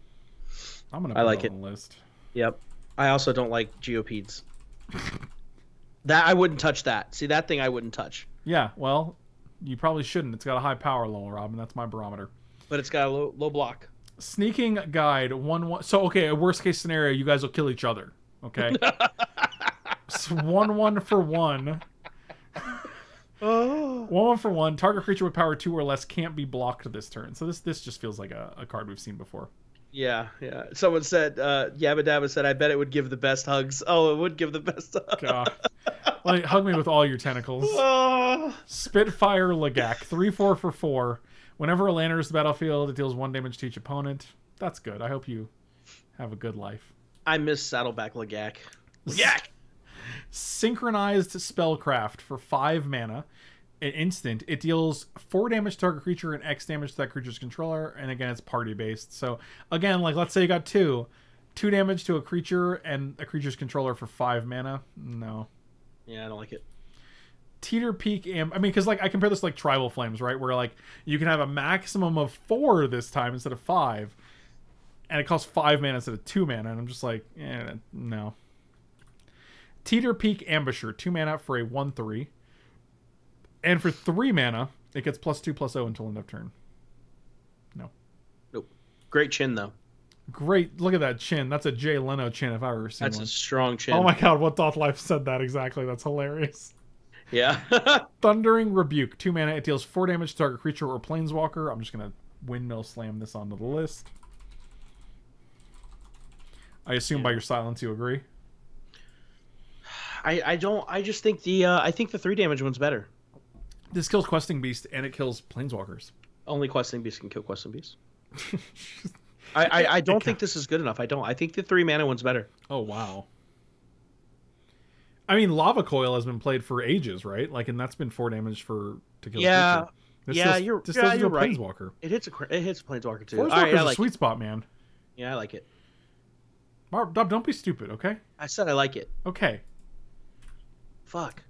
I'm gonna put I like it on the list. Yep. I also don't like Geopedes. That I wouldn't touch that. See, that thing I wouldn't touch. Yeah, well, you probably shouldn't. It's got a high power level, Robin. That's my barometer. But it's got a low, low block. Sneaking Guide, one one. So okay, a worst case scenario, you guys will kill each other. Okay. It's one one for one. Oh. One one for one. Target creature with power two or less can't be blocked this turn. So this this just feels like a, a card we've seen before. Yeah, yeah. Someone said, uh, Yabba Dabba said, I bet it would give the best hugs. Oh, it would give the best hugs. God. Like, hug me with all your tentacles. Oh. Spitfire Lagak, three four for four. Whenever a land enters the battlefield, it deals one damage to each opponent. That's good. I hope you have a good life. I miss Saddleback Lagak. Lagak! Synchronized Spellcraft for five mana. An instant. It deals four damage to target creature and X damage to that creature's controller. And again, it's party based. So again, like let's say you got two, two damage to a creature and a creature's controller for five mana. No. Yeah, I don't like it. Teeter Peak. Am I mean, because like I compare this to, like Tribal Flames, right? Where like you can have a maximum of four this time instead of five, and it costs five mana instead of two mana. And I'm just like, eh, no. Teeter Peak Ambusher, two mana for a one three. And for three mana, it gets plus two, plus zero until end of turn. No. Nope. Great chin, though. Great. Look at that chin. That's a Jay Leno chin if I've ever seen That's one. That's a strong chin. Oh, my God. What Doth Life said that exactly. That's hilarious. Yeah. Thundering Rebuke. Two mana. It deals four damage to target creature or planeswalker. I'm just going to windmill slam this onto the list. I assume yeah. by your silence you agree. I, I don't. I just think the, uh, I think the three damage one's better. This kills Questing Beast, and it kills Planeswalkers. Only Questing Beast can kill Questing Beast. I, I, I don't think this is good enough. I don't. I think the three mana one's better. Oh, wow. I mean, Lava Coil has been played for ages, right? Like, and that's been four damage for to kill. Yeah, this yeah, does, you're, this yeah, you're right. Planeswalker. It hits a it hits a Planeswalker too. Planeswalker's right, a like sweet it. spot, man. Yeah, I like it. Barb, don't be stupid, okay? I said I like it. Okay. Fuck.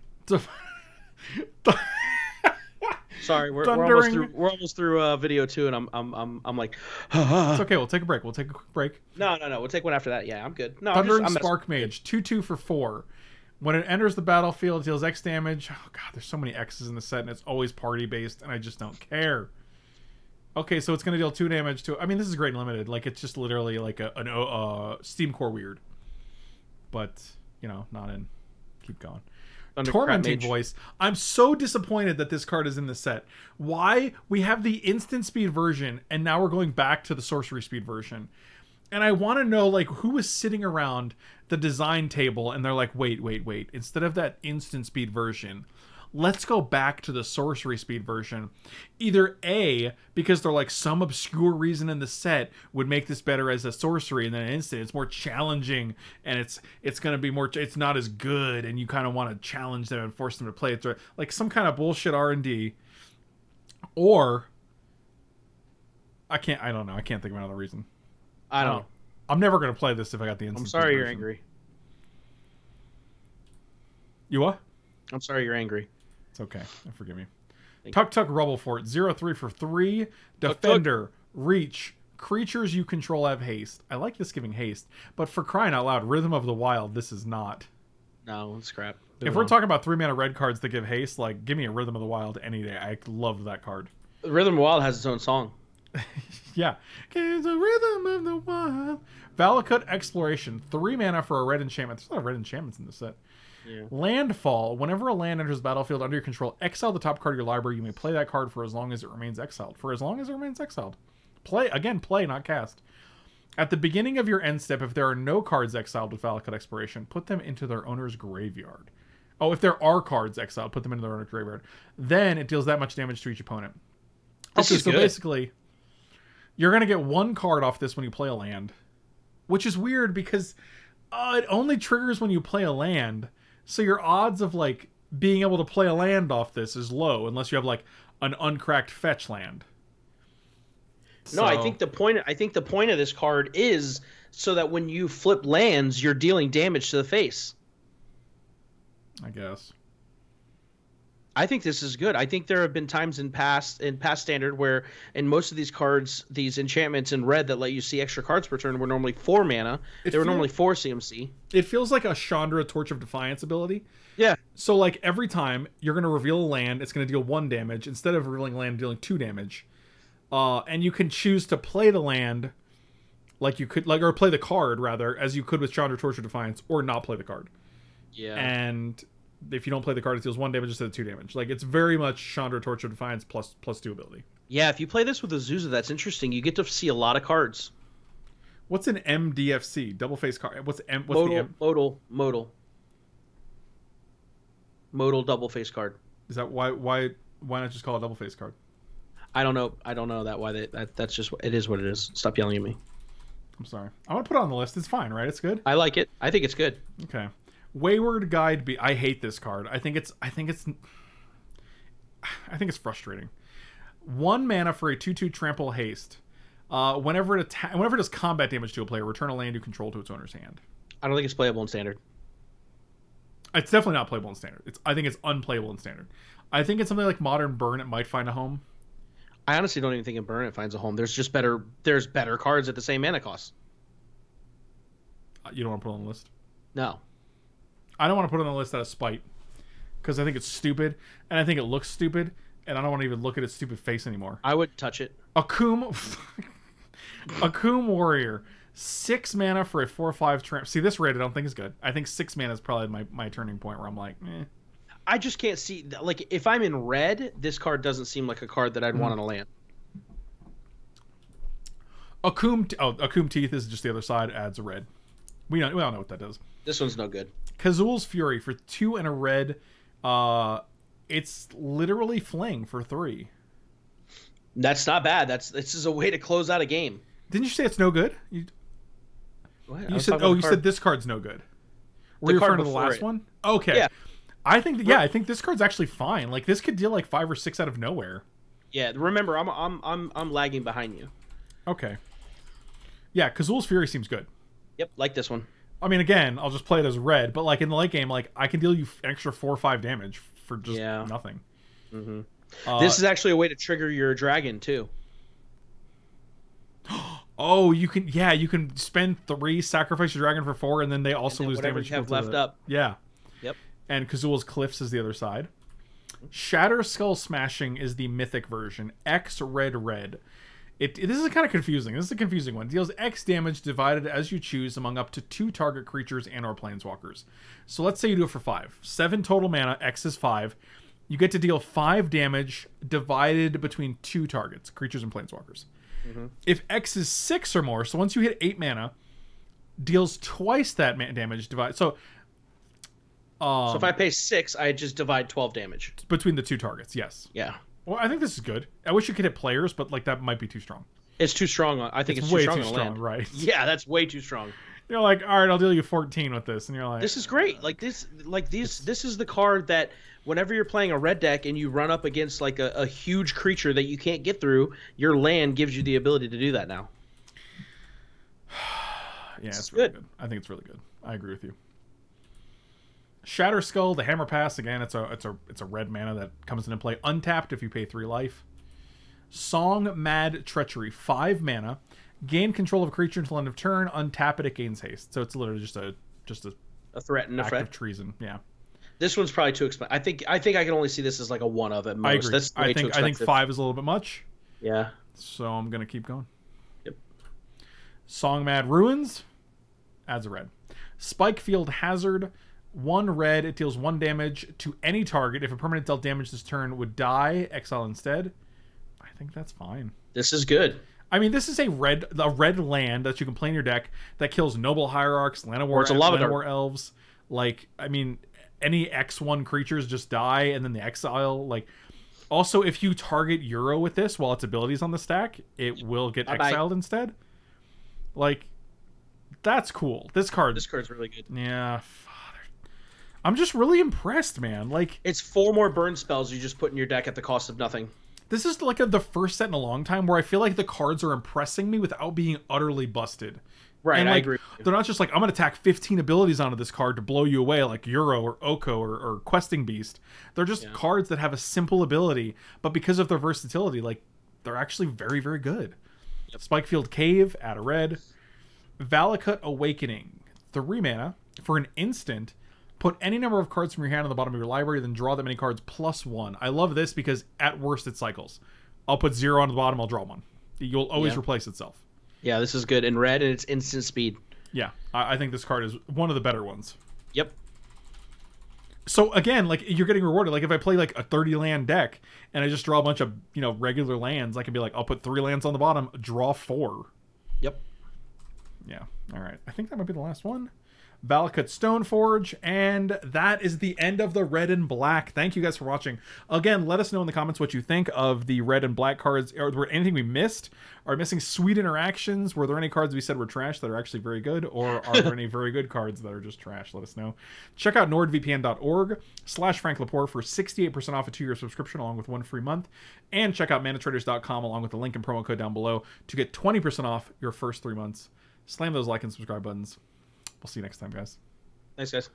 Sorry, we're, we're almost through. We're almost through uh, video two, and I'm, I'm, I'm, I'm like. It's okay. We'll take a break. We'll take a quick break. No, no, no. We'll take one after that. Yeah, I'm good. No, Thundering I'm just, I'm Spark mess. Mage, two, two for four. When it enters the battlefield, it deals X damage. Oh God, there's so many X's in the set, and it's always party based, and I just don't care. Okay, so it's gonna deal two damage to. I mean, this is great and limited. Like it's just literally like a an uh, Steam Core weird. But you know, not in. Keep going. Tormenting Voice. I'm so disappointed that this card is in the set. Why? We have the instant speed version, and now we're going back to the sorcery speed version. And I want to know, like, who was sitting around the design table, and they're like, wait, wait, wait. Instead of that instant speed version, let's go back to the sorcery speed version. Either A, because they're like, some obscure reason in the set would make this better as a sorcery, and then an instant it's more challenging, and it's it's going to be more, it's not as good, and you kind of want to challenge them and force them to play it through, like some kind of bullshit R and D. Or I can't, I don't know, I can't think of another reason. I don't, I don't know. I'm never going to play this if I got the instant. I'm sorry you're version. Angry. You what? I'm sorry you're angry. It's okay. Forgive me. Tuck Tuck Rubble Fort, zero three for three. Defender, tuck, tuck. Reach. Creatures you control have haste. I like this giving haste, but for crying out loud, Rhythm of the Wild, this is not. No, it's crap. If we're talking about three mana red cards that give haste, like, give me a Rhythm of the Wild any day. I love that card. Rhythm of the Wild has its own song. Yeah. It's a Rhythm of the Wild. Valakut Exploration, three mana for a red enchantment. There's a lot of red enchantments in this set. Yeah. Landfall. Whenever a land enters the battlefield under your control, exile the top card of your library. You may play that card for as long as it remains exiled. For as long as it remains exiled. Play, again, play, not cast. At the beginning of your end step, if there are no cards exiled with Valakut Exploration, put them into their owner's graveyard. Oh, if there are cards exiled, put them into their owner's graveyard. Then it deals that much damage to each opponent. This okay, is so good. Basically, You're going to get one card off this when you play a land. Which is weird because uh, it only triggers when you play a land. So your odds of like being able to play a land off this is low unless you have like an uncracked fetch land. No, so. I think the point I think the point of this card is so that when you flip lands, you're dealing damage to the face. I guess. I think this is good. I think there have been times in past in past standard where in most of these cards, these enchantments in red that let you see extra cards per turn were normally four mana. It they were feel, normally four C M C. It feels like a Chandra Torch of Defiance ability. Yeah. So like every time you're going to reveal a land, it's going to deal one damage instead of revealing land dealing two damage. Uh, and you can choose to play the land, like you could like or play the card rather, as you could with Chandra Torch of Defiance, or not play the card. Yeah. And if you don't play the card, it deals one damage instead of two damage. Like, it's very much Chandra Torch of Defiance plus, plus two ability. Yeah, if you play this with Azusa, that's interesting. You get to see a lot of cards. What's an M D F C? Double face card. What's M? What's modal, the M? Modal. Modal. Modal double face card. Is that why? Why? Why not just call it double face card? I don't know. I don't know that why they, that. That's just it is what it is. Stop yelling at me. I'm sorry. I want to put it on the list. It's fine, right? It's good. I like it. I think it's good. Okay. Wayward Guide Be- I hate this card. I think it's I think it's I think it's frustrating. One mana for a two two trample haste. Uh, whenever it atta- whenever it does combat damage to a player, return a land you control to its owner's hand. I don't think it's playable in standard. It's definitely not playable in standard. It's I think it's unplayable in standard. I think it's something like Modern Burn, it might find a home. I honestly don't even think in Burn it finds a home. There's just better there's better cards at the same mana cost. Uh, you don't want to put it on the list? No. I don't want to put it on the list out of spite because I think it's stupid and I think it looks stupid and I don't want to even look at its stupid face anymore. I would touch it. Akoum, Akoum Warrior. Six mana for a four five tramp. See, this rate I don't think is good. I think six mana is probably my, my turning point where I'm like, eh. I just can't see. Like, if I'm in red, this card doesn't seem like a card that I'd mm. want on a land. Akoum, oh, Akoum Teeth is just the other side, adds a red. We, know, we all know what that does. This one's no good. Kazul's Fury for two and a red. Uh, it's literally fling for three. That's not bad. That's this is a way to close out a game. Didn't you say it's no good? You, what? you said oh, you card. said this card's no good. Were the you referring to the last it. one? Okay. Yeah. I think that, yeah, I think this card's actually fine. Like this could deal like five or six out of nowhere. Yeah. Remember, I'm I'm I'm I'm lagging behind you. Okay. Yeah, Kazul's Fury seems good. Yep, like this one. I mean, again, I'll just play it as red, but like in the late game, like I can deal you an extra four or five damage for just yeah. nothing. Mm-hmm. uh, this is actually a way to trigger your dragon too. Oh, you can yeah, you can spend three, sacrifice your dragon for four, and then they also then lose damage. You have left the, up. Yeah. Yep. And Kazul's Cliffs is the other side. Shatter Skull Smashing is the mythic version. X red red. It, it, this is kind of confusing. This is a confusing one. Deals X damage divided as you choose among up to two target creatures and or planeswalkers. So let's say you do it for five. Seven total mana, X is five. You get to deal five damage divided between two targets, creatures and planeswalkers. Mm-hmm. If X is six or more, so once you hit eight mana, deals twice that man damage divided. So, um, so if I pay six, I just divide twelve damage. Between the two targets, yes. Yeah. Well, I think this is good. I wish you could hit players, but like that might be too strong. It's too strong. I think it's, it's way too strong. Too strong, right? Yeah, that's way too strong. You're like, all right, I'll deal you fourteen with this, and you're like, this is great. Like this, like these. This is the card that whenever you're playing a red deck and you run up against like a, a huge creature that you can't get through, your land gives you the ability to do that now. Yeah, it's, it's really good. good. I think it's really good. I agree with you. Shatter Skull, the Hammer Pass again. It's a it's a it's a red mana that comes into play untapped if you pay three life. Song Mad Treachery, five mana, gain control of a creature until end of turn. Untap it, it gains haste. So it's literally just a just a, a threat and act a threat. of treason. Yeah, this one's probably too expensive. I think I think I can only see this as like a one of at most. I agree. That's way I think too I think five is a little bit much. Yeah. So I'm gonna keep going. Yep. Song Mad Ruins adds a red. Spikefield Hazard. One red, it deals one damage to any target. If a permanent dealt damage this turn would die, exile instead. I think that's fine. This is good. I mean, this is a red a red land that you can play in your deck that kills Noble Hierarchs, Land of War, it's a Land of War Elves. Like, I mean, any X one creatures just die and then the exile. Like, Also, if you target Uro with this while its ability's on the stack, it will get Bye-bye. exiled instead. Like, that's cool. This card. This card's really good. Yeah. I'm just really impressed, man. Like, it's four more burn spells you just put in your deck at the cost of nothing. This is like a, the first set in a long time where I feel like the cards are impressing me without being utterly busted. Right, and like, I agree. They're not just like, I'm going to attack fifteen abilities onto this card to blow you away like Uro or Oko or, or Questing Beast. They're just yeah. cards that have a simple ability, but because of their versatility, like, they're actually very, very good. Yep. Spikefield Cave, add a red. Valakut Awakening, three mana. For an instant, put any number of cards from your hand on the bottom of your library, then draw that many cards plus one. I love this because at worst it cycles. I'll put zero on the bottom, I'll draw one. You'll always yeah. replace itself. Yeah, this is good in red, and it's instant speed. Yeah, I, I think this card is one of the better ones. Yep. So again, like, you're getting rewarded. Like, if I play like a thirty land deck and I just draw a bunch of, you know, regular lands, I can be like, I'll put three lands on the bottom, draw four. Yep. Yeah. All right. I think that might be the last one. Valakut Stoneforge, and that is the end of the red and black. Thank you guys for watching. Again, let us know in the comments what you think of the red and black cards. Or were anything we missed? Are we missing sweet interactions? Were there any cards we said were trash that are actually very good, or are there any very good cards that are just trash? Let us know. Check out nord v p n dot org slash frank lepore for sixty-eight percent off a two-year subscription along with one free month, and check out mana traders dot com along with the link and promo code down below to get twenty percent off your first three months. Slam those like and subscribe buttons. We'll see you next time, guys. Thanks, guys.